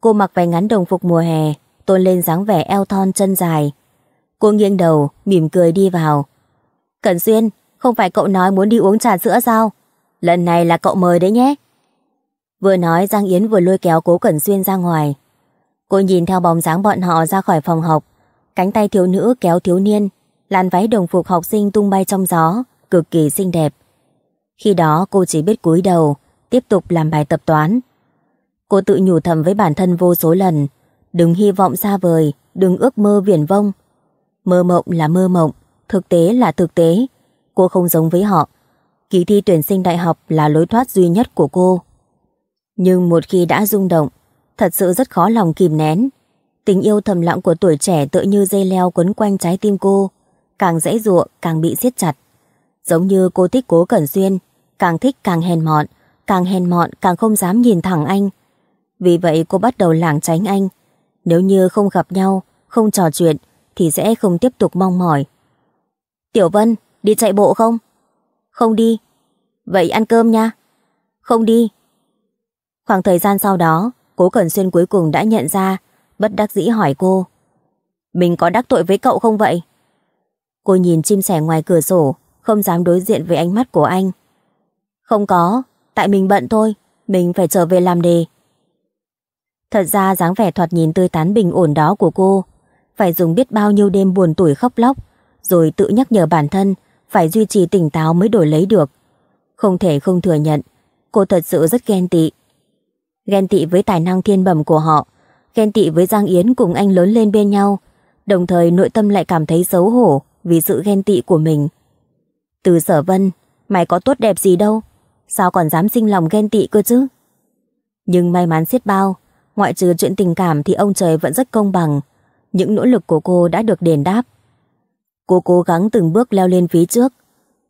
Cô mặc váy ngắn đồng phục mùa hè, tôn lên dáng vẻ eo thon chân dài. Cô nghiêng đầu, mỉm cười đi vào. Cẩn Xuyên, không phải cậu nói muốn đi uống trà sữa sao? Lần này là cậu mời đấy nhé. Vừa nói Giang Yến vừa lôi kéo Cố Cẩn Xuyên ra ngoài. Cô nhìn theo bóng dáng bọn họ ra khỏi phòng học. Cánh tay thiếu nữ kéo thiếu niên, làn váy đồng phục học sinh tung bay trong gió, cực kỳ xinh đẹp. Khi đó cô chỉ biết cúi đầu, tiếp tục làm bài tập toán. Cô tự nhủ thầm với bản thân vô số lần, đừng hy vọng xa vời, đừng ước mơ viển vông. Mơ mộng là mơ mộng, thực tế là thực tế. Cô không giống với họ. Kỳ thi tuyển sinh đại học là lối thoát duy nhất của cô. Nhưng một khi đã rung động, thật sự rất khó lòng kìm nén. Tình yêu thầm lặng của tuổi trẻ tựa như dây leo quấn quanh trái tim cô, càng dãy giụa càng bị siết chặt. Giống như cô thích Cố Cẩn Xuyên, càng thích càng hèn mọn, càng hèn mọn càng không dám nhìn thẳng anh. Vì vậy cô bắt đầu lảng tránh anh. Nếu như không gặp nhau, không trò chuyện thì sẽ không tiếp tục mong mỏi. Tiểu Vân, đi chạy bộ không? Không đi. Vậy ăn cơm nha. Không đi. Khoảng thời gian sau đó, Cố Cẩn Xuyên cuối cùng đã nhận ra, bất đắc dĩ hỏi cô. Mình có đắc tội với cậu không vậy? Cô nhìn chim sẻ ngoài cửa sổ, không dám đối diện với ánh mắt của anh. Không có, tại mình bận thôi, mình phải trở về làm đề. Thật ra dáng vẻ thoạt nhìn tươi tắn bình ổn đó của cô, phải dùng biết bao nhiêu đêm buồn tủi khóc lóc, rồi tự nhắc nhở bản thân phải duy trì tỉnh táo mới đổi lấy được. Không thể không thừa nhận, cô thật sự rất ghen tị. Ghen tị với tài năng thiên bẩm của họ, ghen tị với Giang Yến cùng anh lớn lên bên nhau, đồng thời nội tâm lại cảm thấy xấu hổ vì sự ghen tị của mình. Từ Sở Vân, mày có tốt đẹp gì đâu, sao còn dám sinh lòng ghen tị cơ chứ? Nhưng may mắn xiết bao, ngoại trừ chuyện tình cảm thì ông trời vẫn rất công bằng. Những nỗ lực của cô đã được đền đáp. Cô cố gắng từng bước leo lên phía trước.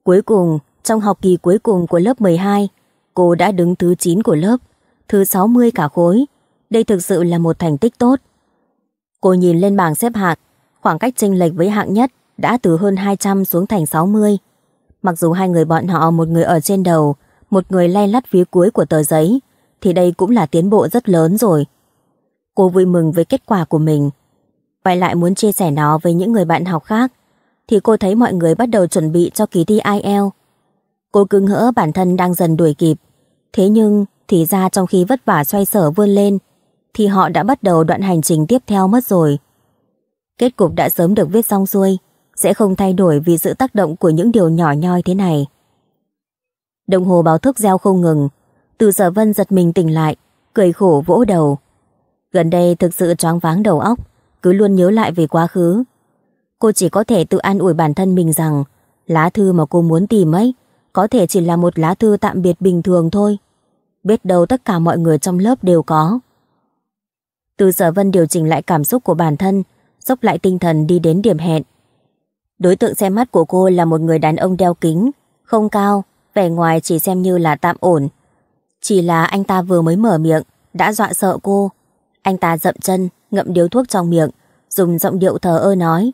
Cuối cùng, trong học kỳ cuối cùng của lớp mười hai, cô đã đứng thứ chín của lớp, thứ sáu mươi cả khối. Đây thực sự là một thành tích tốt. Cô nhìn lên bảng xếp hạng, khoảng cách chênh lệch với hạng nhất đã từ hơn hai trăm xuống thành sáu mươi. Mặc dù hai người bọn họ, một người ở trên đầu, một người lay lắt phía cuối của tờ giấy, thì đây cũng là tiến bộ rất lớn rồi. Cô vui mừng với kết quả của mình. Quay lại muốn chia sẻ nó với những người bạn học khác, thì cô thấy mọi người bắt đầu chuẩn bị cho kỳ thi ai eo. Cô cứ ngỡ bản thân đang dần đuổi kịp. Thế nhưng thì ra trong khi vất vả xoay sở vươn lên, thì họ đã bắt đầu đoạn hành trình tiếp theo mất rồi. Kết cục đã sớm được viết xong xuôi, sẽ không thay đổi vì sự tác động của những điều nhỏ nhoi thế này. Đồng hồ báo thức reo không ngừng. Từ Sở Vân giật mình tỉnh lại, cười khổ vỗ đầu. Gần đây thực sự choáng váng đầu óc, cứ luôn nhớ lại về quá khứ. Cô chỉ có thể tự an ủi bản thân mình rằng lá thư mà cô muốn tìm ấy có thể chỉ là một lá thư tạm biệt bình thường thôi. Biết đâu tất cả mọi người trong lớp đều có. Từ Sở Vân điều chỉnh lại cảm xúc của bản thân, dốc lại tinh thần đi đến điểm hẹn. Đối tượng xem mắt của cô là một người đàn ông đeo kính, không cao, vẻ ngoài chỉ xem như là tạm ổn. Chỉ là anh ta vừa mới mở miệng đã dọa sợ cô. Anh ta dậm chân, ngậm điếu thuốc trong miệng, dùng giọng điệu thờ ơ nói: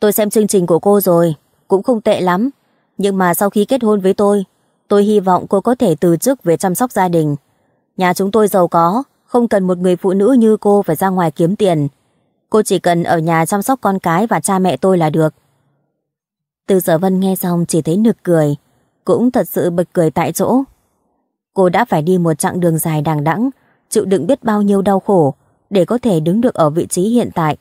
Tôi xem chương trình của cô rồi, cũng không tệ lắm. Nhưng mà sau khi kết hôn với tôi, tôi hy vọng cô có thể từ chức về chăm sóc gia đình. Nhà chúng tôi giàu có, không cần một người phụ nữ như cô phải ra ngoài kiếm tiền. Cô chỉ cần ở nhà chăm sóc con cái và cha mẹ tôi là được. Từ Sở Vân nghe xong chỉ thấy nực cười, cũng thật sự bật cười tại chỗ. Cô đã phải đi một chặng đường dài đằng đẵng, chịu đựng biết bao nhiêu đau khổ để có thể đứng được ở vị trí hiện tại.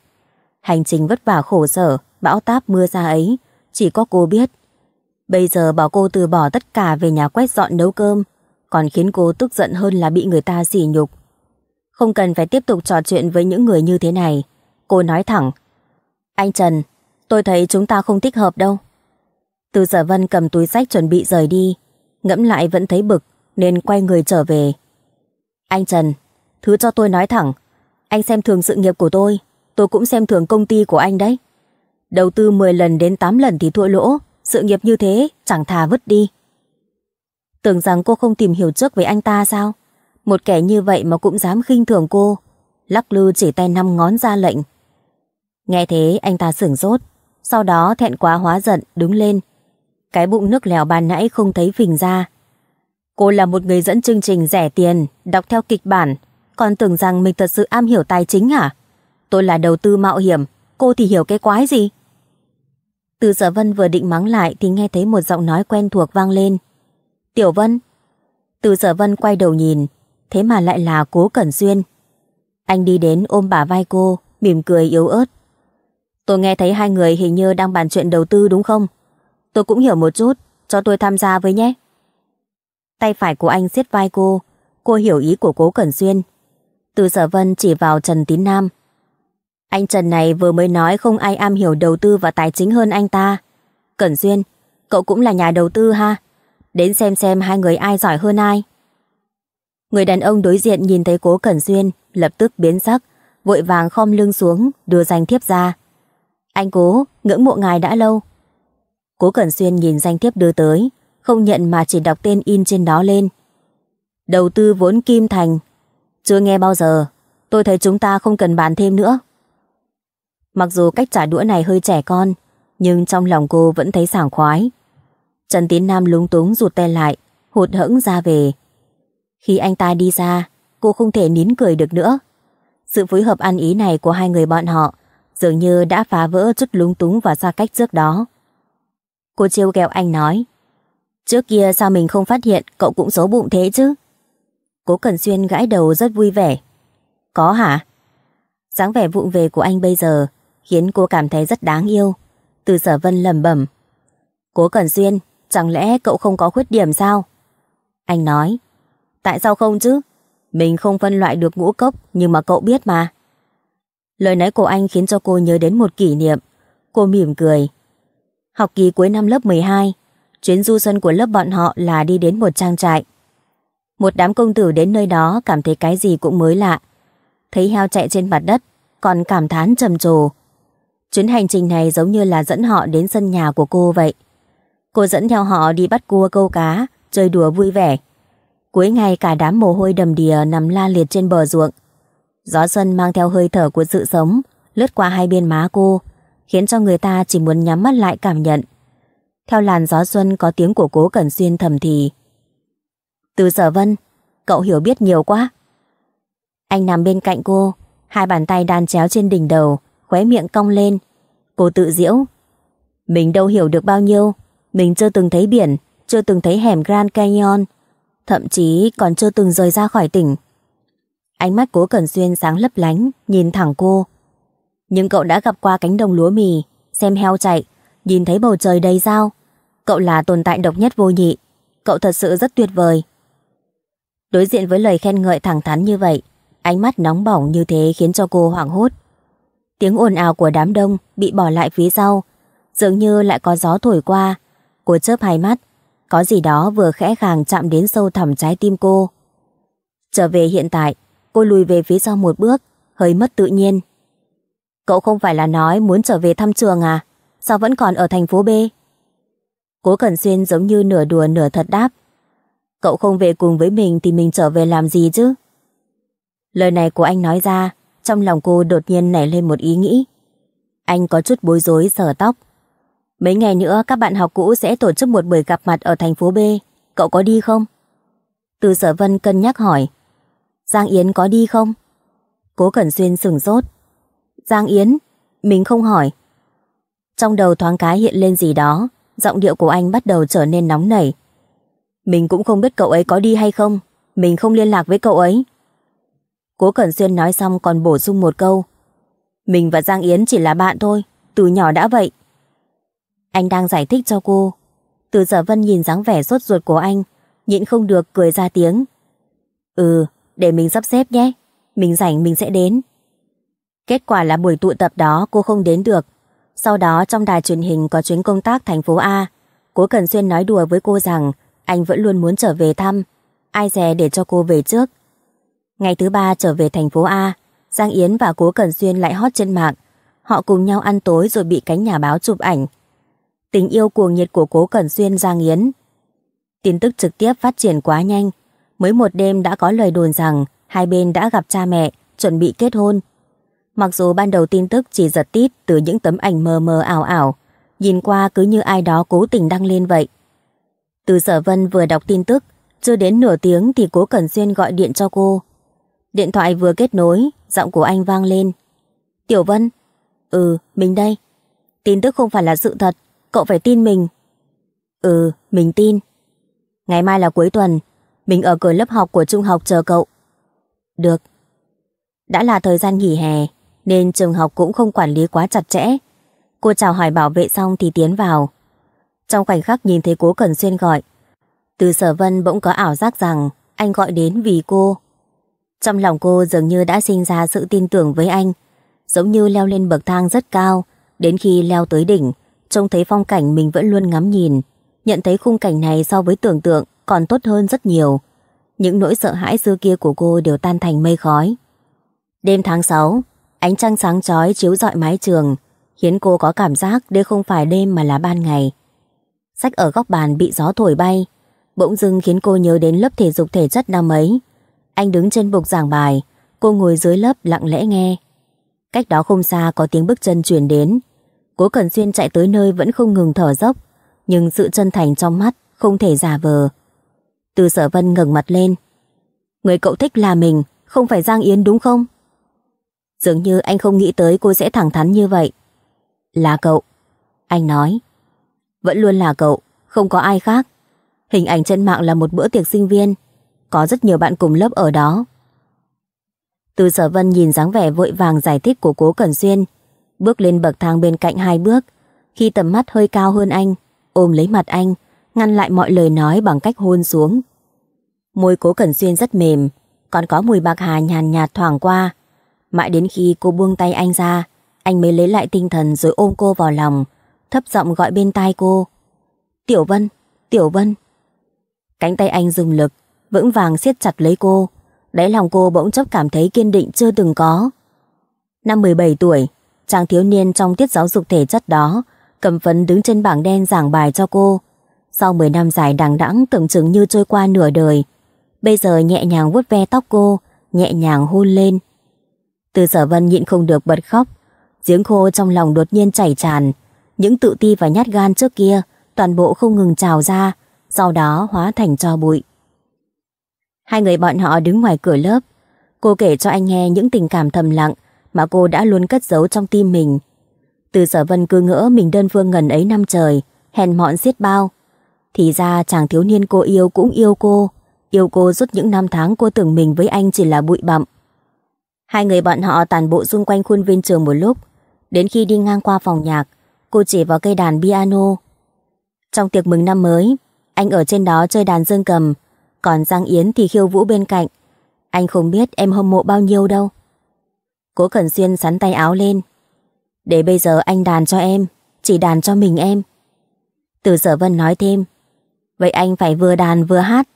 Hành trình vất vả khổ sở, bão táp mưa ra ấy, chỉ có cô biết. Bây giờ bảo cô từ bỏ tất cả về nhà quét dọn nấu cơm, còn khiến cô tức giận hơn là bị người ta sỉ nhục. Không cần phải tiếp tục trò chuyện với những người như thế này. Cô nói thẳng: Anh Trần, tôi thấy chúng ta không thích hợp đâu. Từ Sở Vân cầm túi sách chuẩn bị rời đi, ngẫm lại vẫn thấy bực nên quay người trở về. Anh Trần, thứ cho tôi nói thẳng, anh xem thường sự nghiệp của tôi, tôi cũng xem thường công ty của anh đấy. Đầu tư mười lần đến tám lần thì thua lỗ, sự nghiệp như thế chẳng thà vứt đi. Tưởng rằng cô không tìm hiểu trước với anh ta sao? Một kẻ như vậy mà cũng dám khinh thường cô. Lắc lư chỉ tay năm ngón ra lệnh. Nghe thế anh ta sửng sốt, sau đó thẹn quá hóa giận đứng lên. Cái bụng nước lèo ban nãy không thấy phình ra. Cô là một người dẫn chương trình rẻ tiền, đọc theo kịch bản, còn tưởng rằng mình thật sự am hiểu tài chính à? Tôi là đầu tư mạo hiểm, cô thì hiểu cái quái gì? Từ Sở Vân vừa định mắng lại thì nghe thấy một giọng nói quen thuộc vang lên. Tiểu Vân. Từ Sở Vân quay đầu nhìn, thế mà lại là Cố Cẩn Xuyên. Anh đi đến ôm bả vai cô, mỉm cười yếu ớt. Tôi nghe thấy hai người hình như đang bàn chuyện đầu tư đúng không? Tôi cũng hiểu một chút, cho tôi tham gia với nhé. Tay phải của anh siết vai cô, cô hiểu ý của Cố Cẩn Xuyên. Từ Sở Vân chỉ vào Trần Tín Nam. Anh Trần này vừa mới nói không ai am hiểu đầu tư và tài chính hơn anh ta. Cẩn Xuyên, cậu cũng là nhà đầu tư ha? Đến xem xem hai người ai giỏi hơn ai. Người đàn ông đối diện nhìn thấy Cố Cẩn Xuyên, lập tức biến sắc, vội vàng khom lưng xuống, đưa danh thiếp ra. Anh Cố, ngưỡng mộ ngài đã lâu. Cố Cẩn Xuyên nhìn danh thiếp đưa tới, không nhận mà chỉ đọc tên in trên đó lên. Đầu tư vốn Kim Thành. Chưa nghe bao giờ, tôi thấy chúng ta không cần bàn thêm nữa. Mặc dù cách trả đũa này hơi trẻ con, nhưng trong lòng cô vẫn thấy sảng khoái. Trần Tiến Nam lúng túng rụt tay lại, hụt hẫng ra về. Khi anh ta đi ra, cô không thể nín cười được nữa. Sự phối hợp ăn ý này của hai người bọn họ dường như đã phá vỡ chút lúng túng và xa cách trước đó. Cô trêu ghẹo anh nói, trước kia sao mình không phát hiện cậu cũng xấu bụng thế chứ? Cố Cẩn Xuyên gãi đầu rất vui vẻ. Có hả? Dáng vẻ vụng về của anh bây giờ khiến cô cảm thấy rất đáng yêu. Từ Sở Vân lẩm bẩm. Cố Cẩn Xuyên, chẳng lẽ cậu không có khuyết điểm sao? Anh nói, tại sao không chứ? Mình không phân loại được ngũ cốc nhưng mà cậu biết mà. Lời nói của anh khiến cho cô nhớ đến một kỷ niệm. Cô mỉm cười. Học kỳ cuối năm lớp mười hai, chuyến du xuân của lớp bọn họ là đi đến một trang trại. Một đám công tử đến nơi đó cảm thấy cái gì cũng mới lạ. Thấy heo chạy trên mặt đất, còn cảm thán trầm trồ. Chuyến hành trình này giống như là dẫn họ đến sân nhà của cô vậy. Cô dẫn theo họ đi bắt cua câu cá, chơi đùa vui vẻ. Cuối ngày cả đám mồ hôi đầm đìa nằm la liệt trên bờ ruộng. Gió xuân mang theo hơi thở của sự sống, lướt qua hai bên má cô, khiến cho người ta chỉ muốn nhắm mắt lại cảm nhận. Theo làn gió xuân có tiếng của Cố Cẩn Xuyên thầm thì. Từ Sở Vân, cậu hiểu biết nhiều quá. Anh nằm bên cạnh cô, hai bàn tay đan chéo trên đỉnh đầu, khóe miệng cong lên. Cô tự giễu. Mình đâu hiểu được bao nhiêu, mình chưa từng thấy biển, chưa từng thấy hẻm Grand Canyon, thậm chí còn chưa từng rời ra khỏi tỉnh. Ánh mắt Cố Cẩn Xuyên sáng lấp lánh, nhìn thẳng cô. Nhưng cậu đã gặp qua cánh đồng lúa mì, xem heo chạy, nhìn thấy bầu trời đầy sao. Cậu là tồn tại độc nhất vô nhị, cậu thật sự rất tuyệt vời. Đối diện với lời khen ngợi thẳng thắn như vậy, ánh mắt nóng bỏng như thế khiến cho cô hoảng hốt. Tiếng ồn ào của đám đông bị bỏ lại phía sau, dường như lại có gió thổi qua. Cô chớp hai mắt, có gì đó vừa khẽ khàng chạm đến sâu thẳm trái tim cô. Trở về hiện tại, cô lùi về phía sau một bước, hơi mất tự nhiên. Cậu không phải là nói muốn trở về thăm trường à? Sao vẫn còn ở thành phố B? Cố Cẩn Xuyên giống như nửa đùa nửa thật đáp. Cậu không về cùng với mình thì mình trở về làm gì chứ? Lời này của anh nói ra, trong lòng cô đột nhiên nảy lên một ý nghĩ. Anh có chút bối rối sờ tóc. Mấy ngày nữa các bạn học cũ sẽ tổ chức một buổi gặp mặt ở thành phố B, cậu có đi không? Từ Sở Vân cân nhắc hỏi. Giang Yến có đi không? Cố Cẩn Xuyên sửng sốt. Giang Yến? Mình không hỏi. Trong đầu thoáng cái hiện lên gì đó, giọng điệu của anh bắt đầu trở nên nóng nảy. Mình cũng không biết cậu ấy có đi hay không, mình không liên lạc với cậu ấy. Cố Cẩn Xuyên nói xong còn bổ sung một câu. Mình và Giang Yến chỉ là bạn thôi, từ nhỏ đã vậy. Anh đang giải thích cho cô. Từ Sở Vân nhìn dáng vẻ sốt ruột của anh, nhịn không được cười ra tiếng. Ừ, để mình sắp xếp nhé, mình rảnh mình sẽ đến. Kết quả là buổi tụ tập đó cô không đến được. Sau đó trong đài truyền hình có chuyến công tác thành phố A, Cố Cẩn Xuyên nói đùa với cô rằng anh vẫn luôn muốn trở về thăm, ai dè để cho cô về trước. Ngày thứ ba trở về thành phố A, Giang Yến và Cố Cẩn Xuyên lại hot trên mạng. Họ cùng nhau ăn tối rồi bị cánh nhà báo chụp ảnh. Tình yêu cuồng nhiệt của Cố Cẩn Xuyên Giang Yến. Tin tức trực tiếp phát triển quá nhanh, mới một đêm đã có lời đồn rằng hai bên đã gặp cha mẹ, chuẩn bị kết hôn. Mặc dù ban đầu tin tức chỉ giật tít từ những tấm ảnh mờ mờ ảo ảo, nhìn qua cứ như ai đó cố tình đăng lên vậy. Từ Sở Vân vừa đọc tin tức, chưa đến nửa tiếng thì Cố Cẩn Xuyên gọi điện cho cô. Điện thoại vừa kết nối, giọng của anh vang lên. Tiểu Vân. Ừ, mình đây. Tin tức không phải là sự thật, cậu phải tin mình. Ừ, mình tin. Ngày mai là cuối tuần, mình ở cửa lớp học của trung học chờ cậu. Được. Đã là thời gian nghỉ hè, nên trường học cũng không quản lý quá chặt chẽ. Cô chào hỏi bảo vệ xong thì tiến vào. Trong khoảnh khắc nhìn thấy Cố Cẩn Xuyên gọi, Từ Sở Vân bỗng có ảo giác rằng anh gọi đến vì cô. Trong lòng cô dường như đã sinh ra sự tin tưởng với anh, giống như leo lên bậc thang rất cao, đến khi leo tới đỉnh, trông thấy phong cảnh mình vẫn luôn ngắm nhìn, nhận thấy khung cảnh này so với tưởng tượng còn tốt hơn rất nhiều. Những nỗi sợ hãi xưa kia của cô đều tan thành mây khói. Đêm tháng sáu, ánh trăng sáng chói chiếu rọi mái trường, khiến cô có cảm giác đây không phải đêm mà là ban ngày. Sách ở góc bàn bị gió thổi bay, bỗng dưng khiến cô nhớ đến lớp thể dục thể chất năm ấy. Anh đứng trên bục giảng bài, cô ngồi dưới lớp lặng lẽ nghe. Cách đó không xa có tiếng bước chân truyền đến. Cố Cẩn Xuyên chạy tới nơi vẫn không ngừng thở dốc, nhưng sự chân thành trong mắt không thể giả vờ. Từ Sở Vân ngẩng mặt lên. Người cậu thích là mình, không phải Giang Yến đúng không? Dường như anh không nghĩ tới cô sẽ thẳng thắn như vậy. Là cậu, anh nói. Vẫn luôn là cậu, không có ai khác. Hình ảnh trên mạng là một bữa tiệc sinh viên, có rất nhiều bạn cùng lớp ở đó. Từ Sở Vân nhìn dáng vẻ vội vàng giải thích của Cố Cẩn Xuyên, bước lên bậc thang bên cạnh hai bước, khi tầm mắt hơi cao hơn anh, ôm lấy mặt anh, ngăn lại mọi lời nói bằng cách hôn xuống. Môi Cố Cẩn Xuyên rất mềm, còn có mùi bạc hà nhàn nhạt thoảng qua. Mãi đến khi cô buông tay anh ra, anh mới lấy lại tinh thần rồi ôm cô vào lòng, thấp giọng gọi bên tai cô. Tiểu Vân, Tiểu Vân. Cánh tay anh dùng lực, vững vàng siết chặt lấy cô. Đáy lòng cô bỗng chốc cảm thấy kiên định chưa từng có. Năm mười bảy tuổi, chàng thiếu niên trong tiết giáo dục thể chất đó cầm phấn đứng trên bảng đen giảng bài cho cô. Sau mười năm dài đằng đẵng tưởng chừng như trôi qua nửa đời, bây giờ nhẹ nhàng vuốt ve tóc cô, nhẹ nhàng hôn lên. Từ Sở Vân nhịn không được bật khóc. Giếng khô trong lòng đột nhiên chảy tràn, những tự ti và nhát gan trước kia toàn bộ không ngừng trào ra, sau đó hóa thành tro bụi. Hai người bọn họ đứng ngoài cửa lớp. Cô kể cho anh nghe những tình cảm thầm lặng mà cô đã luôn cất giấu trong tim mình. Từ Sở Vân cứ ngỡ mình đơn phương ngần ấy năm trời, hèn mọn xiết bao. Thì ra chàng thiếu niên cô yêu cũng yêu cô, yêu cô suốt những năm tháng cô tưởng mình với anh chỉ là bụi bặm. Hai người bọn họ tản bộ xung quanh khuôn viên trường một lúc, đến khi đi ngang qua phòng nhạc, cô chỉ vào cây đàn piano. Trong tiệc mừng năm mới, anh ở trên đó chơi đàn dương cầm, còn Giang Yến thì khiêu vũ bên cạnh. Anh không biết em hâm mộ bao nhiêu đâu. Cố Cẩn Xuyên xắn tay áo lên. Để bây giờ anh đàn cho em, chỉ đàn cho mình em. Từ Sở Vân nói thêm. Vậy anh phải vừa đàn vừa hát.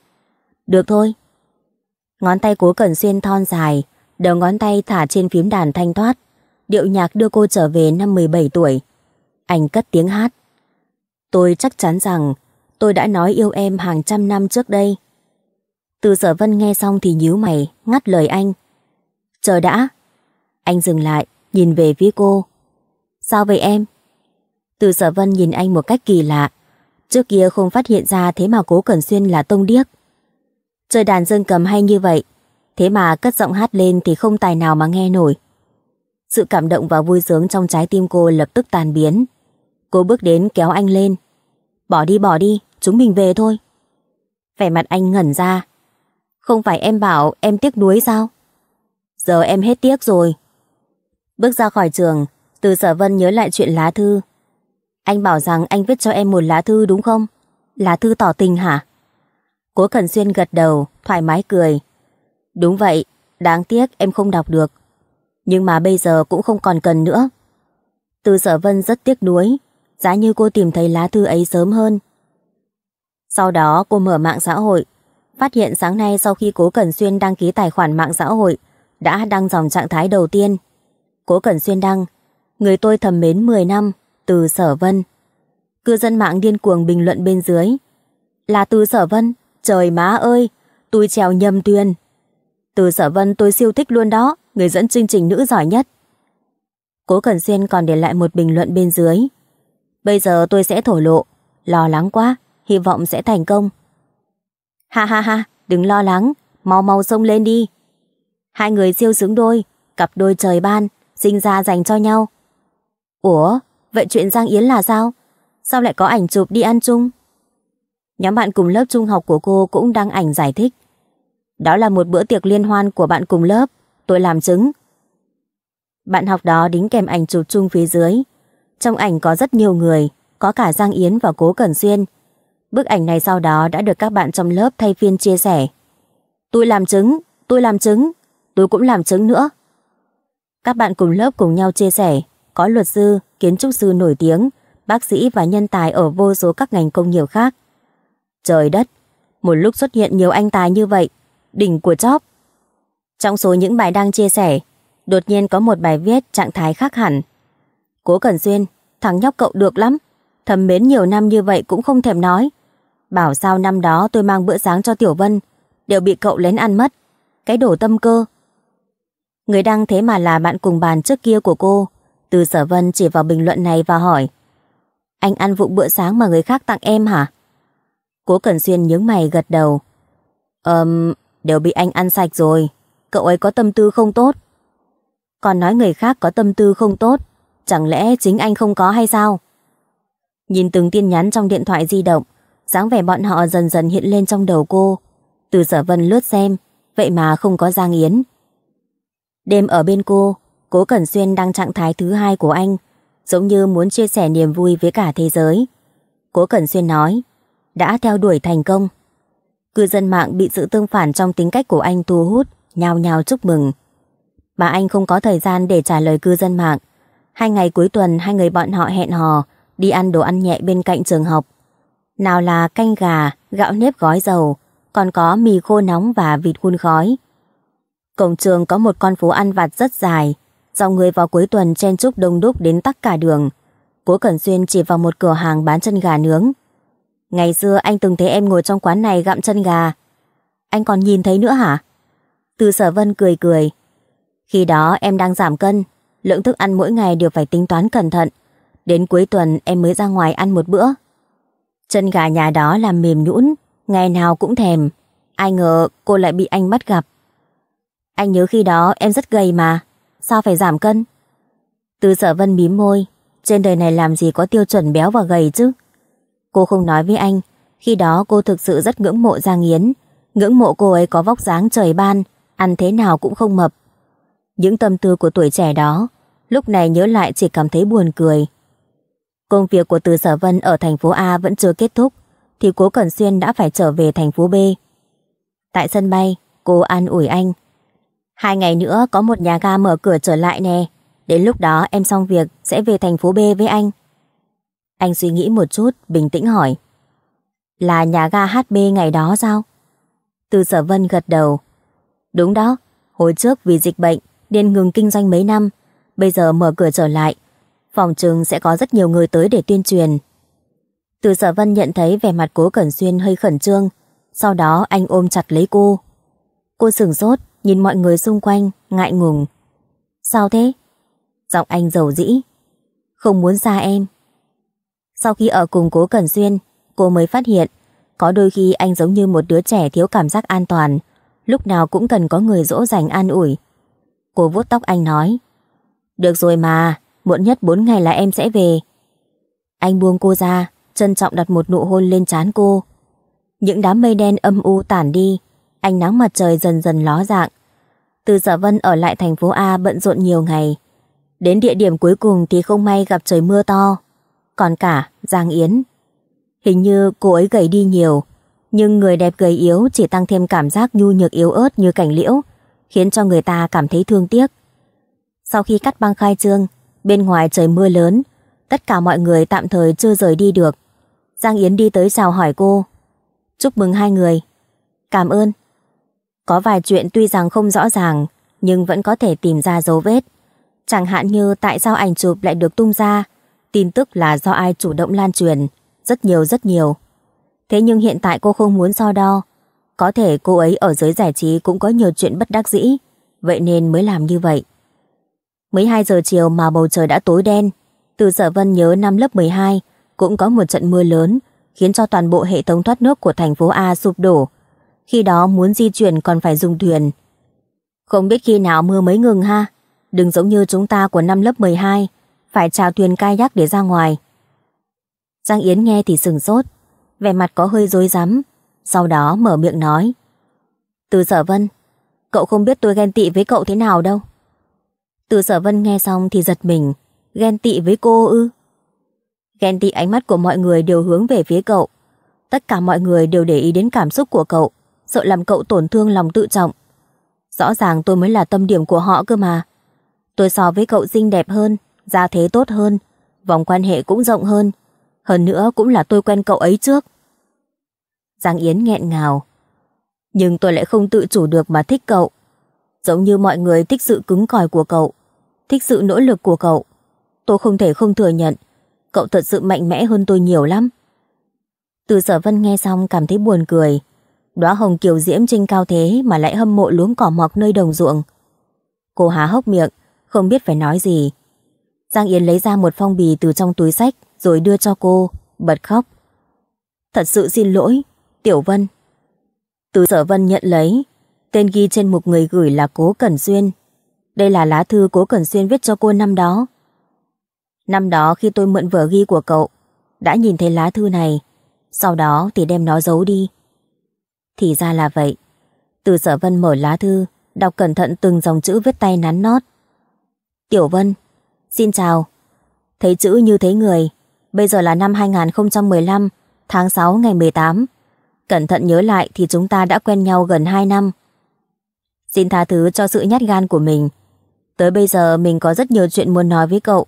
Được thôi. Ngón tay Cố Cẩn Xuyên thon dài, đầu ngón tay thả trên phím đàn thanh thoát. Điệu nhạc đưa cô trở về năm mười bảy tuổi. Anh cất tiếng hát. Tôi chắc chắn rằng tôi đã nói yêu em hàng trăm năm trước đây. Từ Sở Vân nghe xong thì nhíu mày, ngắt lời anh. Chờ đã. Anh dừng lại, nhìn về phía cô. Sao vậy em? Từ Sở Vân nhìn anh một cách kỳ lạ. Trước kia không phát hiện ra thế mà Cố Cẩn Xuyên là tông điếc. Chơi đàn dương cầm hay như vậy, thế mà cất giọng hát lên thì không tài nào mà nghe nổi. Sự cảm động và vui sướng trong trái tim cô lập tức tan biến. Cô bước đến kéo anh lên. Bỏ đi bỏ đi, chúng mình về thôi. Vẻ mặt anh ngẩn ra. Không phải em bảo em tiếc nuối sao? Giờ em hết tiếc rồi. Bước ra khỏi trường, Từ Sở Vân nhớ lại chuyện lá thư. Anh bảo rằng anh viết cho em một lá thư đúng không? Lá thư tỏ tình hả? Cố Cẩn Xuyên gật đầu, thoải mái cười. Đúng vậy, đáng tiếc em không đọc được. Nhưng mà bây giờ cũng không còn cần nữa. Từ Sở Vân rất tiếc nuối, giá như cô tìm thấy lá thư ấy sớm hơn. Sau đó cô mở mạng xã hội, phát hiện sáng nay sau khi Cố Cẩn Xuyên đăng ký tài khoản mạng xã hội, đã đăng dòng trạng thái đầu tiên. Cố Cẩn Xuyên đăng: Người tôi thầm mến mười năm, Từ Sở Vân. Cư dân mạng điên cuồng bình luận bên dưới. là Từ Sở Vân. Trời má ơi, tôi trèo nhầm thuyền. Từ Sở Vân tôi siêu thích luôn đó, người dẫn chương trình nữ giỏi nhất. Cố Cẩn Xuyên còn để lại một bình luận bên dưới. Bây giờ tôi sẽ thổ lộ. Lo lắng quá, hy vọng sẽ thành công. Ha ha ha, đừng lo lắng, mau mau xông lên đi. Hai người siêu xứng đôi, cặp đôi trời ban, sinh ra dành cho nhau. Ủa, vậy chuyện Giang Yến là sao? Sao lại có ảnh chụp đi ăn chung? Nhóm bạn cùng lớp trung học của cô cũng đăng ảnh giải thích. Đó là một bữa tiệc liên hoan của bạn cùng lớp, tôi làm chứng. Bạn học đó đính kèm ảnh chụp chung phía dưới. Trong ảnh có rất nhiều người, có cả Giang Yến và Cố Cẩn Xuyên. Bức ảnh này sau đó đã được các bạn trong lớp thay phiên chia sẻ. Tôi làm chứng, tôi làm chứng, tôi cũng làm chứng nữa. Các bạn cùng lớp cùng nhau chia sẻ, có luật sư, kiến trúc sư nổi tiếng, bác sĩ và nhân tài ở vô số các ngành công nghiệp khác. Trời đất, một lúc xuất hiện nhiều anh tài như vậy, đỉnh của chóp. Trong số những bài đăng chia sẻ, đột nhiên có một bài viết trạng thái khác hẳn. Cố Cẩn Xuyên, thằng nhóc cậu được lắm, thầm mến nhiều năm như vậy cũng không thèm nói. Bảo sao năm đó tôi mang bữa sáng cho Tiểu Vân, đều bị cậu lén ăn mất. Cái đồ tâm cơ. Người đăng thế mà là bạn cùng bàn trước kia của cô. Từ Sở Vân chỉ vào bình luận này và hỏi, anh ăn vụng bữa sáng mà người khác tặng em hả? Cố Cẩn Xuyên nhướng mày gật đầu. Ờm, um, đều bị anh ăn sạch rồi. Cậu ấy có tâm tư không tốt. Còn nói người khác có tâm tư không tốt, chẳng lẽ chính anh không có hay sao? Nhìn từng tin nhắn trong điện thoại di động, dáng vẻ bọn họ dần dần hiện lên trong đầu cô. Từ Sở Vân lướt xem, vậy mà không có Giang Yến. Đêm ở bên cô, Cố Cẩn Xuyên đăng trạng thái thứ hai của anh, giống như muốn chia sẻ niềm vui với cả thế giới. Cố Cẩn Xuyên nói, đã theo đuổi thành công. Cư dân mạng bị sự tương phản trong tính cách của anh thu hút, nhao nhao chúc mừng. Mà anh không có thời gian để trả lời cư dân mạng. Hai ngày cuối tuần hai người bọn họ hẹn hò, đi ăn đồ ăn nhẹ bên cạnh trường học. Nào là canh gà, gạo nếp gói dầu, còn có mì khô nóng và vịt hun khói. Cổng trường có một con phố ăn vặt rất dài, dòng người vào cuối tuần chen chúc đông đúc đến tắc cả đường. Cố Cẩn Xuyên chỉ vào một cửa hàng bán chân gà nướng. Ngày xưa anh từng thấy em ngồi trong quán này gặm chân gà. Anh còn nhìn thấy nữa hả? Từ Sở Vân cười cười. Khi đó em đang giảm cân, lượng thức ăn mỗi ngày đều phải tính toán cẩn thận. Đến cuối tuần em mới ra ngoài ăn một bữa. Chân gà nhà đó làm mềm nhũn, ngày nào cũng thèm. Ai ngờ cô lại bị anh bắt gặp. Anh nhớ khi đó em rất gầy mà, sao phải giảm cân? Từ Sở Vân mím môi, trên đời này làm gì có tiêu chuẩn béo và gầy chứ. Cô không nói với anh, khi đó cô thực sự rất ngưỡng mộ Giang Yến, ngưỡng mộ cô ấy có vóc dáng trời ban, ăn thế nào cũng không mập. Những tâm tư của tuổi trẻ đó, lúc này nhớ lại chỉ cảm thấy buồn cười. Công việc của Từ Sở Vân ở thành phố A vẫn chưa kết thúc, thì Cố Cẩn Xuyên đã phải trở về thành phố B. Tại sân bay, cô an ủi anh. Hai ngày nữa có một nhà ga mở cửa trở lại nè, đến lúc đó em xong việc sẽ về thành phố B với anh. Anh suy nghĩ một chút, bình tĩnh hỏi. Là nhà ga hát bê ngày đó sao? Từ Sở Vân gật đầu. Đúng đó, hồi trước vì dịch bệnh, nên ngừng kinh doanh mấy năm, bây giờ mở cửa trở lại. Phòng trường sẽ có rất nhiều người tới để tuyên truyền. Từ Sở Vân nhận thấy vẻ mặt Cố Cẩn Xuyên hơi khẩn trương. Sau đó anh ôm chặt lấy cô. Cô sửng sốt, nhìn mọi người xung quanh, ngại ngùng. Sao thế? Giọng anh dầu dĩ. Không muốn xa em. Sau khi ở cùng Cố Cẩn Xuyên, cô mới phát hiện, có đôi khi anh giống như một đứa trẻ thiếu cảm giác an toàn, lúc nào cũng cần có người dỗ dành an ủi. Cô vuốt tóc anh nói. Được rồi mà, muộn nhất bốn ngày là em sẽ về. Anh buông cô ra, trân trọng đặt một nụ hôn lên trán cô. Những đám mây đen âm u tản đi, ánh nắng mặt trời dần dần ló dạng. Từ Sở Vân ở lại thành phố A bận rộn nhiều ngày. Đến địa điểm cuối cùng thì không may gặp trời mưa to. Còn cả Giang Yến, hình như cô ấy gầy đi nhiều, nhưng người đẹp gầy yếu chỉ tăng thêm cảm giác nhu nhược yếu ớt như cành liễu, khiến cho người ta cảm thấy thương tiếc. Sau khi cắt băng khai trương, bên ngoài trời mưa lớn, tất cả mọi người tạm thời chưa rời đi được. Giang Yến đi tới chào hỏi cô. Chúc mừng hai người. Cảm ơn. Có vài chuyện tuy rằng không rõ ràng, nhưng vẫn có thể tìm ra dấu vết. Chẳng hạn như tại sao ảnh chụp lại được tung ra, tin tức là do ai chủ động lan truyền. Rất nhiều rất nhiều. Thế nhưng hiện tại cô không muốn so đo. Có thể cô ấy ở giới giải trí cũng có nhiều chuyện bất đắc dĩ, vậy nên mới làm như vậy. mười hai giờ chiều mà bầu trời đã tối đen. Từ Sở Vân nhớ năm lớp mười hai cũng có một trận mưa lớn, khiến cho toàn bộ hệ thống thoát nước của thành phố A sụp đổ. Khi đó muốn di chuyển còn phải dùng thuyền. Không biết khi nào mưa mới ngừng ha. Đừng giống như chúng ta của năm lớp mười hai, phải chèo thuyền kayak để ra ngoài. Giang Yến nghe thì sửng sốt, vẻ mặt có hơi rối rắm, sau đó mở miệng nói: Từ Sở Vân, cậu không biết tôi ghen tị với cậu thế nào đâu. Từ Sở Vân nghe xong thì giật mình. Ghen tị với cô ư? Ghen tị, ánh mắt của mọi người đều hướng về phía cậu. Tất cả mọi người đều để ý đến cảm xúc của cậu, sợ làm cậu tổn thương lòng tự trọng. Rõ ràng tôi mới là tâm điểm của họ cơ mà. Tôi so với cậu xinh đẹp hơn, gia thế tốt hơn, vòng quan hệ cũng rộng hơn. Hơn nữa cũng là tôi quen cậu ấy trước. Giang Yến nghẹn ngào. Nhưng tôi lại không tự chủ được mà thích cậu. Giống như mọi người thích sự cứng cỏi của cậu, thích sự nỗ lực của cậu. Tôi không thể không thừa nhận, cậu thật sự mạnh mẽ hơn tôi nhiều lắm. Từ Sở Vân nghe xong cảm thấy buồn cười. Đóa hồng kiều diễm trên cao thế mà lại hâm mộ luống cỏ mọc nơi đồng ruộng. Cô há hốc miệng, không biết phải nói gì. Giang Yến lấy ra một phong bì từ trong túi sách rồi đưa cho cô, bật khóc. Thật sự xin lỗi, Tiểu Vân. Từ Sở Vân nhận lấy, tên ghi trên mục người gửi là Cố Cẩn Xuyên. Đây là lá thư Cố Cẩn Xuyên viết cho cô năm đó. Năm đó khi tôi mượn vở ghi của cậu, đã nhìn thấy lá thư này, sau đó thì đem nó giấu đi. Thì ra là vậy. Từ Sở Vân mở lá thư, đọc cẩn thận từng dòng chữ viết tay nắn nót. Tiểu Vân, xin chào. Thấy chữ như thấy người. Bây giờ là năm hai không một năm, tháng sáu ngày mười tám. Cẩn thận nhớ lại thì chúng ta đã quen nhau gần hai năm. Xin tha thứ cho sự nhát gan của mình. Tới bây giờ mình có rất nhiều chuyện muốn nói với cậu,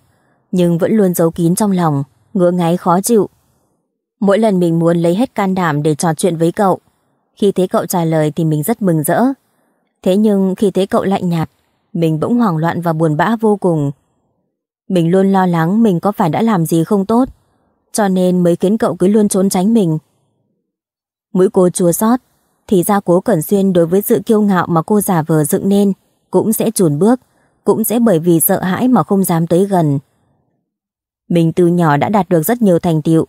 nhưng vẫn luôn giấu kín trong lòng, ngứa ngáy khó chịu. Mỗi lần mình muốn lấy hết can đảm để trò chuyện với cậu, khi thấy cậu trả lời thì mình rất mừng rỡ. Thế nhưng khi thấy cậu lạnh nhạt, mình bỗng hoảng loạn và buồn bã vô cùng. Mình luôn lo lắng mình có phải đã làm gì không tốt, cho nên mới khiến cậu cứ luôn trốn tránh mình. Mũi cô chua xót, thì ra Cố Cẩn Xuyên đối với sự kiêu ngạo mà cô giả vờ dựng nên cũng sẽ chùn bước, cũng sẽ bởi vì sợ hãi mà không dám tới gần. Mình từ nhỏ đã đạt được rất nhiều thành tựu,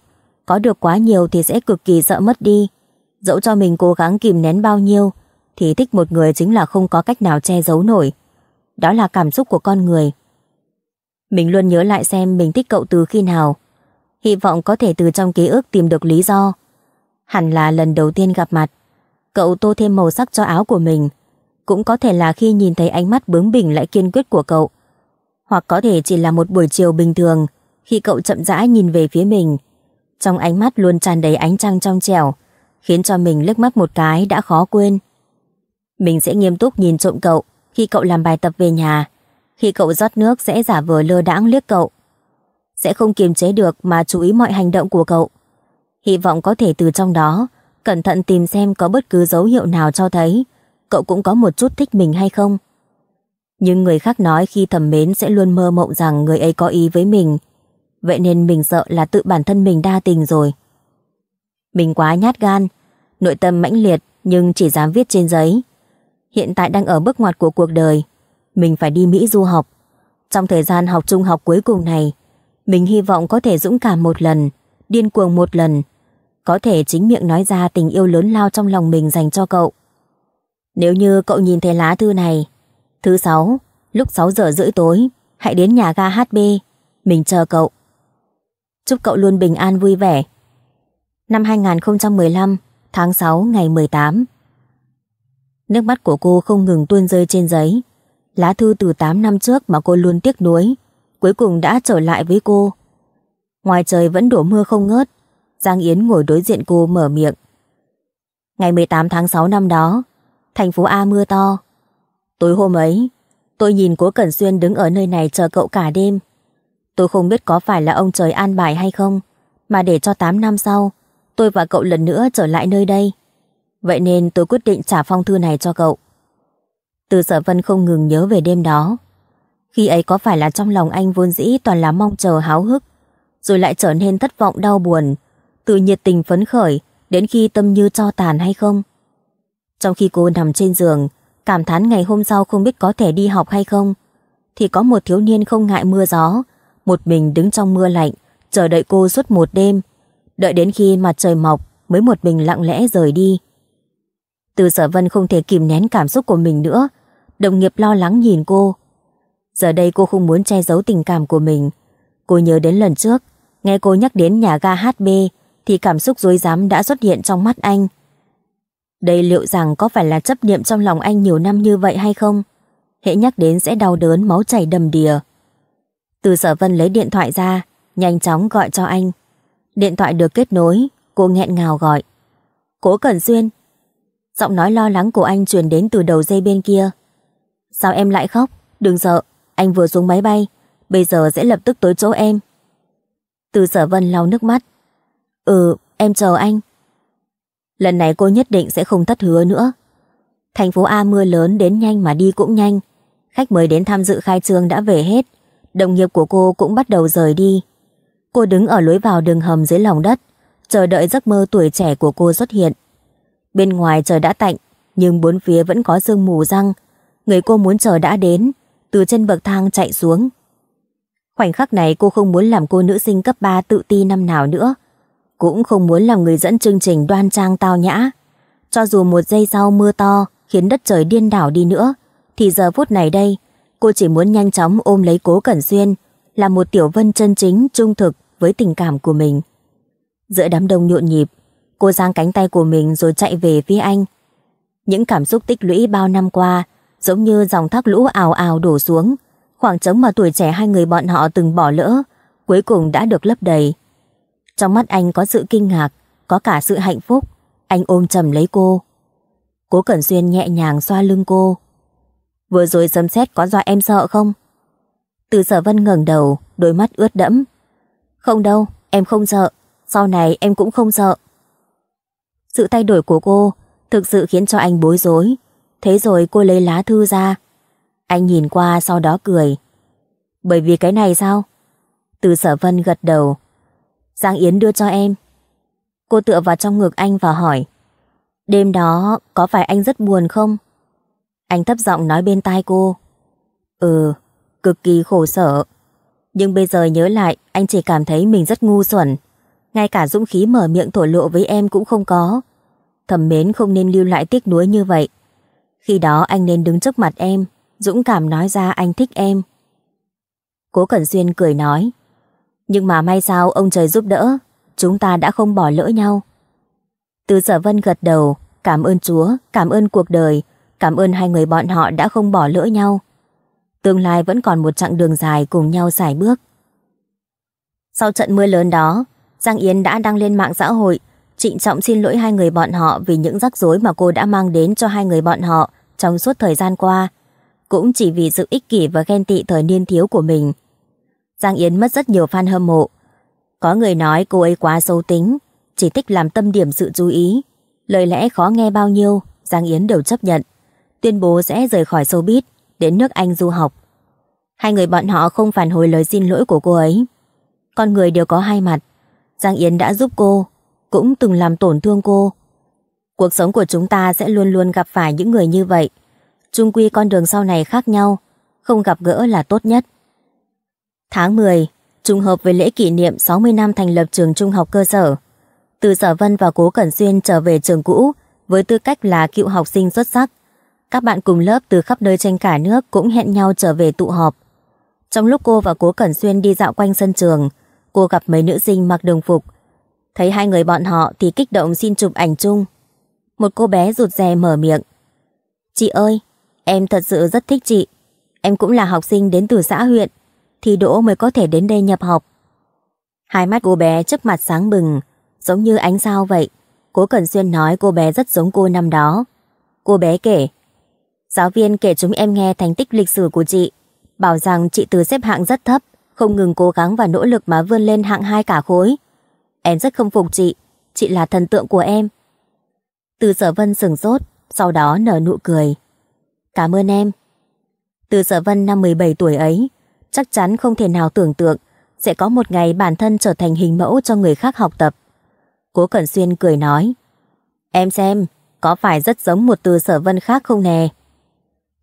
có được quá nhiều thì sẽ cực kỳ sợ mất đi. Dẫu cho mình cố gắng kìm nén bao nhiêu, thì thích một người chính là không có cách nào che giấu nổi. Đó là cảm xúc của con người. Mình luôn nhớ lại xem mình thích cậu từ khi nào, hy vọng có thể từ trong ký ức tìm được lý do. Hẳn là lần đầu tiên gặp mặt, cậu tô thêm màu sắc cho áo của mình. Cũng có thể là khi nhìn thấy ánh mắt bướng bỉnh lại kiên quyết của cậu. Hoặc có thể chỉ là một buổi chiều bình thường, khi cậu chậm rãi nhìn về phía mình, trong ánh mắt luôn tràn đầy ánh trăng trong trẻo, khiến cho mình liếc mắt một cái đã khó quên. Mình sẽ nghiêm túc nhìn trộm cậu khi cậu làm bài tập về nhà. Khi cậu rót nước sẽ giả vờ lơ đãng liếc cậu, sẽ không kiềm chế được mà chú ý mọi hành động của cậu. Hy vọng có thể từ trong đó cẩn thận tìm xem có bất cứ dấu hiệu nào cho thấy cậu cũng có một chút thích mình hay không. Nhưng người khác nói khi thầm mến sẽ luôn mơ mộng rằng người ấy có ý với mình, vậy nên mình sợ là tự bản thân mình đa tình rồi. Mình quá nhát gan, nội tâm mãnh liệt nhưng chỉ dám viết trên giấy. Hiện tại đang ở bước ngoặt của cuộc đời, mình phải đi Mỹ du học. Trong thời gian học trung học cuối cùng này, mình hy vọng có thể dũng cảm một lần, điên cuồng một lần, có thể chính miệng nói ra tình yêu lớn lao trong lòng mình dành cho cậu. Nếu như cậu nhìn thấy lá thư này, thứ sáu, lúc sáu giờ rưỡi tối, hãy đến nhà ga hát bê, mình chờ cậu. Chúc cậu luôn bình an vui vẻ. Năm hai không một năm, tháng sáu ngày mười tám. Nước mắt của cô không ngừng tuôn rơi trên giấy. Lá thư từ tám năm trước mà cô luôn tiếc nuối, cuối cùng đã trở lại với cô. Ngoài trời vẫn đổ mưa không ngớt. Giang Yến ngồi đối diện cô mở miệng. Ngày mười tám tháng sáu năm đó, thành phố A mưa to. Tối hôm ấy, tôi nhìn Cố Cẩn Xuyên đứng ở nơi này chờ cậu cả đêm. Tôi không biết có phải là ông trời an bài hay không, mà để cho tám năm sau, tôi và cậu lần nữa trở lại nơi đây. Vậy nên tôi quyết định trả phong thư này cho cậu. Từ Sở Vân không ngừng nhớ về đêm đó. Khi ấy có phải là trong lòng anh vốn dĩ toàn là mong chờ háo hức, rồi lại trở nên thất vọng đau buồn, từ nhiệt tình phấn khởi đến khi tâm như tro tàn hay không. Trong khi cô nằm trên giường, cảm thán ngày hôm sau không biết có thể đi học hay không, thì có một thiếu niên không ngại mưa gió, một mình đứng trong mưa lạnh, chờ đợi cô suốt một đêm, đợi đến khi mặt trời mọc mới một mình lặng lẽ rời đi. Từ Sở Vân không thể kìm nén cảm xúc của mình nữa, đồng nghiệp lo lắng nhìn cô. Giờ đây cô không muốn che giấu tình cảm của mình. Cô nhớ đến lần trước, nghe cô nhắc đến nhà ga hát bê thì cảm xúc rối rắm đã xuất hiện trong mắt anh. Đây liệu rằng có phải là chấp niệm trong lòng anh nhiều năm như vậy hay không? Hễ nhắc đến sẽ đau đớn máu chảy đầm đìa. Từ Sở Vân lấy điện thoại ra, nhanh chóng gọi cho anh. Điện thoại được kết nối, cô nghẹn ngào gọi. Cố Cẩn Xuyên. Giọng nói lo lắng của anh truyền đến từ đầu dây bên kia. Sao em lại khóc? Đừng sợ, anh vừa xuống máy bay, bây giờ sẽ lập tức tới chỗ em. Từ Sở Vân lau nước mắt. Ừ, em chờ anh. Lần này cô nhất định sẽ không thất hứa nữa. Thành phố A mưa lớn đến nhanh mà đi cũng nhanh. Khách mời đến tham dự khai trương đã về hết. Đồng nghiệp của cô cũng bắt đầu rời đi. Cô đứng ở lối vào đường hầm dưới lòng đất, chờ đợi giấc mơ tuổi trẻ của cô xuất hiện. Bên ngoài trời đã tạnh, nhưng bốn phía vẫn có sương mù răng. Người cô muốn chờ đã đến, từ trên bậc thang chạy xuống. Khoảnh khắc này cô không muốn làm cô nữ sinh cấp ba tự ti năm nào nữa. Cũng không muốn làm người dẫn chương trình đoan trang tao nhã. Cho dù một giây sau mưa to khiến đất trời điên đảo đi nữa, thì giờ phút này đây, cô chỉ muốn nhanh chóng ôm lấy Cố Cẩn Xuyên, là một Tiểu Vân chân chính trung thực với tình cảm của mình. Giữa đám đông nhộn nhịp, cô giang cánh tay của mình rồi chạy về phía anh. Những cảm xúc tích lũy bao năm qua giống như dòng thác lũ ào ào đổ xuống. Khoảng trống mà tuổi trẻ hai người bọn họ từng bỏ lỡ cuối cùng đã được lấp đầy. Trong mắt anh có sự kinh ngạc, có cả sự hạnh phúc. Anh ôm chầm lấy cô. Cố Cẩn Xuyên nhẹ nhàng xoa lưng cô. Vừa rồi sấm sét có dọa em sợ không? Từ Sở Vân ngẩng đầu, đôi mắt ướt đẫm. Không đâu, em không sợ. Sau này em cũng không sợ. Sự thay đổi của cô thực sự khiến cho anh bối rối. Thế rồi cô lấy lá thư ra. Anh nhìn qua sau đó cười. Bởi vì cái này sao? Từ Sở Vân gật đầu. Giang Yến đưa cho em. Cô tựa vào trong ngực anh và hỏi. Đêm đó có phải anh rất buồn không? Anh thấp giọng nói bên tai cô. Ừ, cực kỳ khổ sở. Nhưng bây giờ nhớ lại, anh chỉ cảm thấy mình rất ngu xuẩn. Ngay cả dũng khí mở miệng thổ lộ với em cũng không có. Thầm mến không nên lưu lại tiếc nuối như vậy. Khi đó anh nên đứng trước mặt em, dũng cảm nói ra anh thích em. Cố Cẩn Xuyên cười nói. Nhưng mà may sao ông trời giúp đỡ, chúng ta đã không bỏ lỡ nhau. Từ Sở Vân gật đầu. Cảm ơn Chúa, cảm ơn cuộc đời, cảm ơn hai người bọn họ đã không bỏ lỡ nhau. Tương lai vẫn còn một chặng đường dài cùng nhau sải bước. Sau trận mưa lớn đó, Giang Yến đã đăng lên mạng xã hội, trịnh trọng xin lỗi hai người bọn họ vì những rắc rối mà cô đã mang đến cho hai người bọn họ trong suốt thời gian qua, cũng chỉ vì sự ích kỷ và ghen tị thời niên thiếu của mình. Giang Yến mất rất nhiều fan hâm mộ. Có người nói cô ấy quá xấu tính, chỉ thích làm tâm điểm sự chú ý. Lời lẽ khó nghe bao nhiêu, Giang Yến đều chấp nhận. Tuyên bố sẽ rời khỏi showbiz, đến nước Anh du học. Hai người bọn họ không phản hồi lời xin lỗi của cô ấy. Con người đều có hai mặt. Giang Yến đã giúp cô, cũng từng làm tổn thương cô. Cuộc sống của chúng ta sẽ luôn luôn gặp phải những người như vậy. Chung quy con đường sau này khác nhau, không gặp gỡ là tốt nhất. Tháng mười, trùng hợp với lễ kỷ niệm sáu mươi năm thành lập trường trung học cơ sở, Từ Sở Vân và Cố Cẩn Xuyên trở về trường cũ với tư cách là cựu học sinh xuất sắc. Các bạn cùng lớp từ khắp nơi trên cả nước cũng hẹn nhau trở về tụ họp. Trong lúc cô và Cố Cẩn Xuyên đi dạo quanh sân trường, cô gặp mấy nữ sinh mặc đồng phục. Thấy hai người bọn họ thì kích động xin chụp ảnh chung. Một cô bé rụt rè mở miệng. Chị ơi, em thật sự rất thích chị. Em cũng là học sinh đến từ xã huyện, thì đỗ mới có thể đến đây nhập học. Hai mắt cô bé chớp mặt sáng bừng, giống như ánh sao vậy. Cố Cẩn Xuyên nói cô bé rất giống cô năm đó. Cô bé kể, giáo viên kể chúng em nghe thành tích lịch sử của chị, bảo rằng chị từ xếp hạng rất thấp, không ngừng cố gắng và nỗ lực mà vươn lên hạng hai cả khối. Em rất khâm phục chị, chị là thần tượng của em. Từ Sở Vân sửng sốt, sau đó nở nụ cười. Cảm ơn em. Từ Sở Vân năm mười bảy tuổi ấy, chắc chắn không thể nào tưởng tượng sẽ có một ngày bản thân trở thành hình mẫu cho người khác học tập. Cố Cẩn Xuyên cười nói. Em xem, có phải rất giống một Từ Sở Vân khác không nè?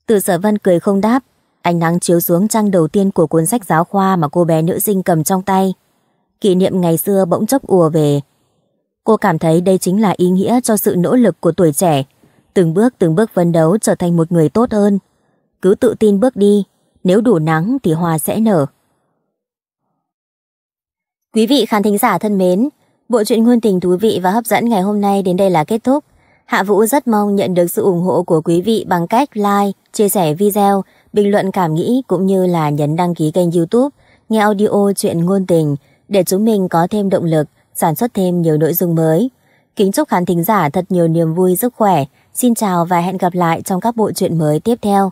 Từ Sở Vân cười không đáp, ánh nắng chiếu xuống trang đầu tiên của cuốn sách giáo khoa mà cô bé nữ sinh cầm trong tay. Kỷ niệm ngày xưa bỗng chốc ùa về. Cô cảm thấy đây chính là ý nghĩa cho sự nỗ lực của tuổi trẻ, từng bước từng bước phấn đấu trở thành một người tốt hơn. Cứ tự tin bước đi, nếu đủ nắng thì hoa sẽ nở. Quý vị khán thính giả thân mến, bộ truyện ngôn tình thú vị và hấp dẫn ngày hôm nay đến đây là kết thúc. Hạ Vũ rất mong nhận được sự ủng hộ của quý vị bằng cách like, chia sẻ video, bình luận cảm nghĩ cũng như là nhấn đăng ký kênh YouTube Nghe Audio Chuyện Ngôn Tình để chúng mình có thêm động lực sản xuất thêm nhiều nội dung mới. Kính chúc khán thính giả thật nhiều niềm vui, sức khỏe. Xin chào và hẹn gặp lại trong các bộ truyện mới tiếp theo.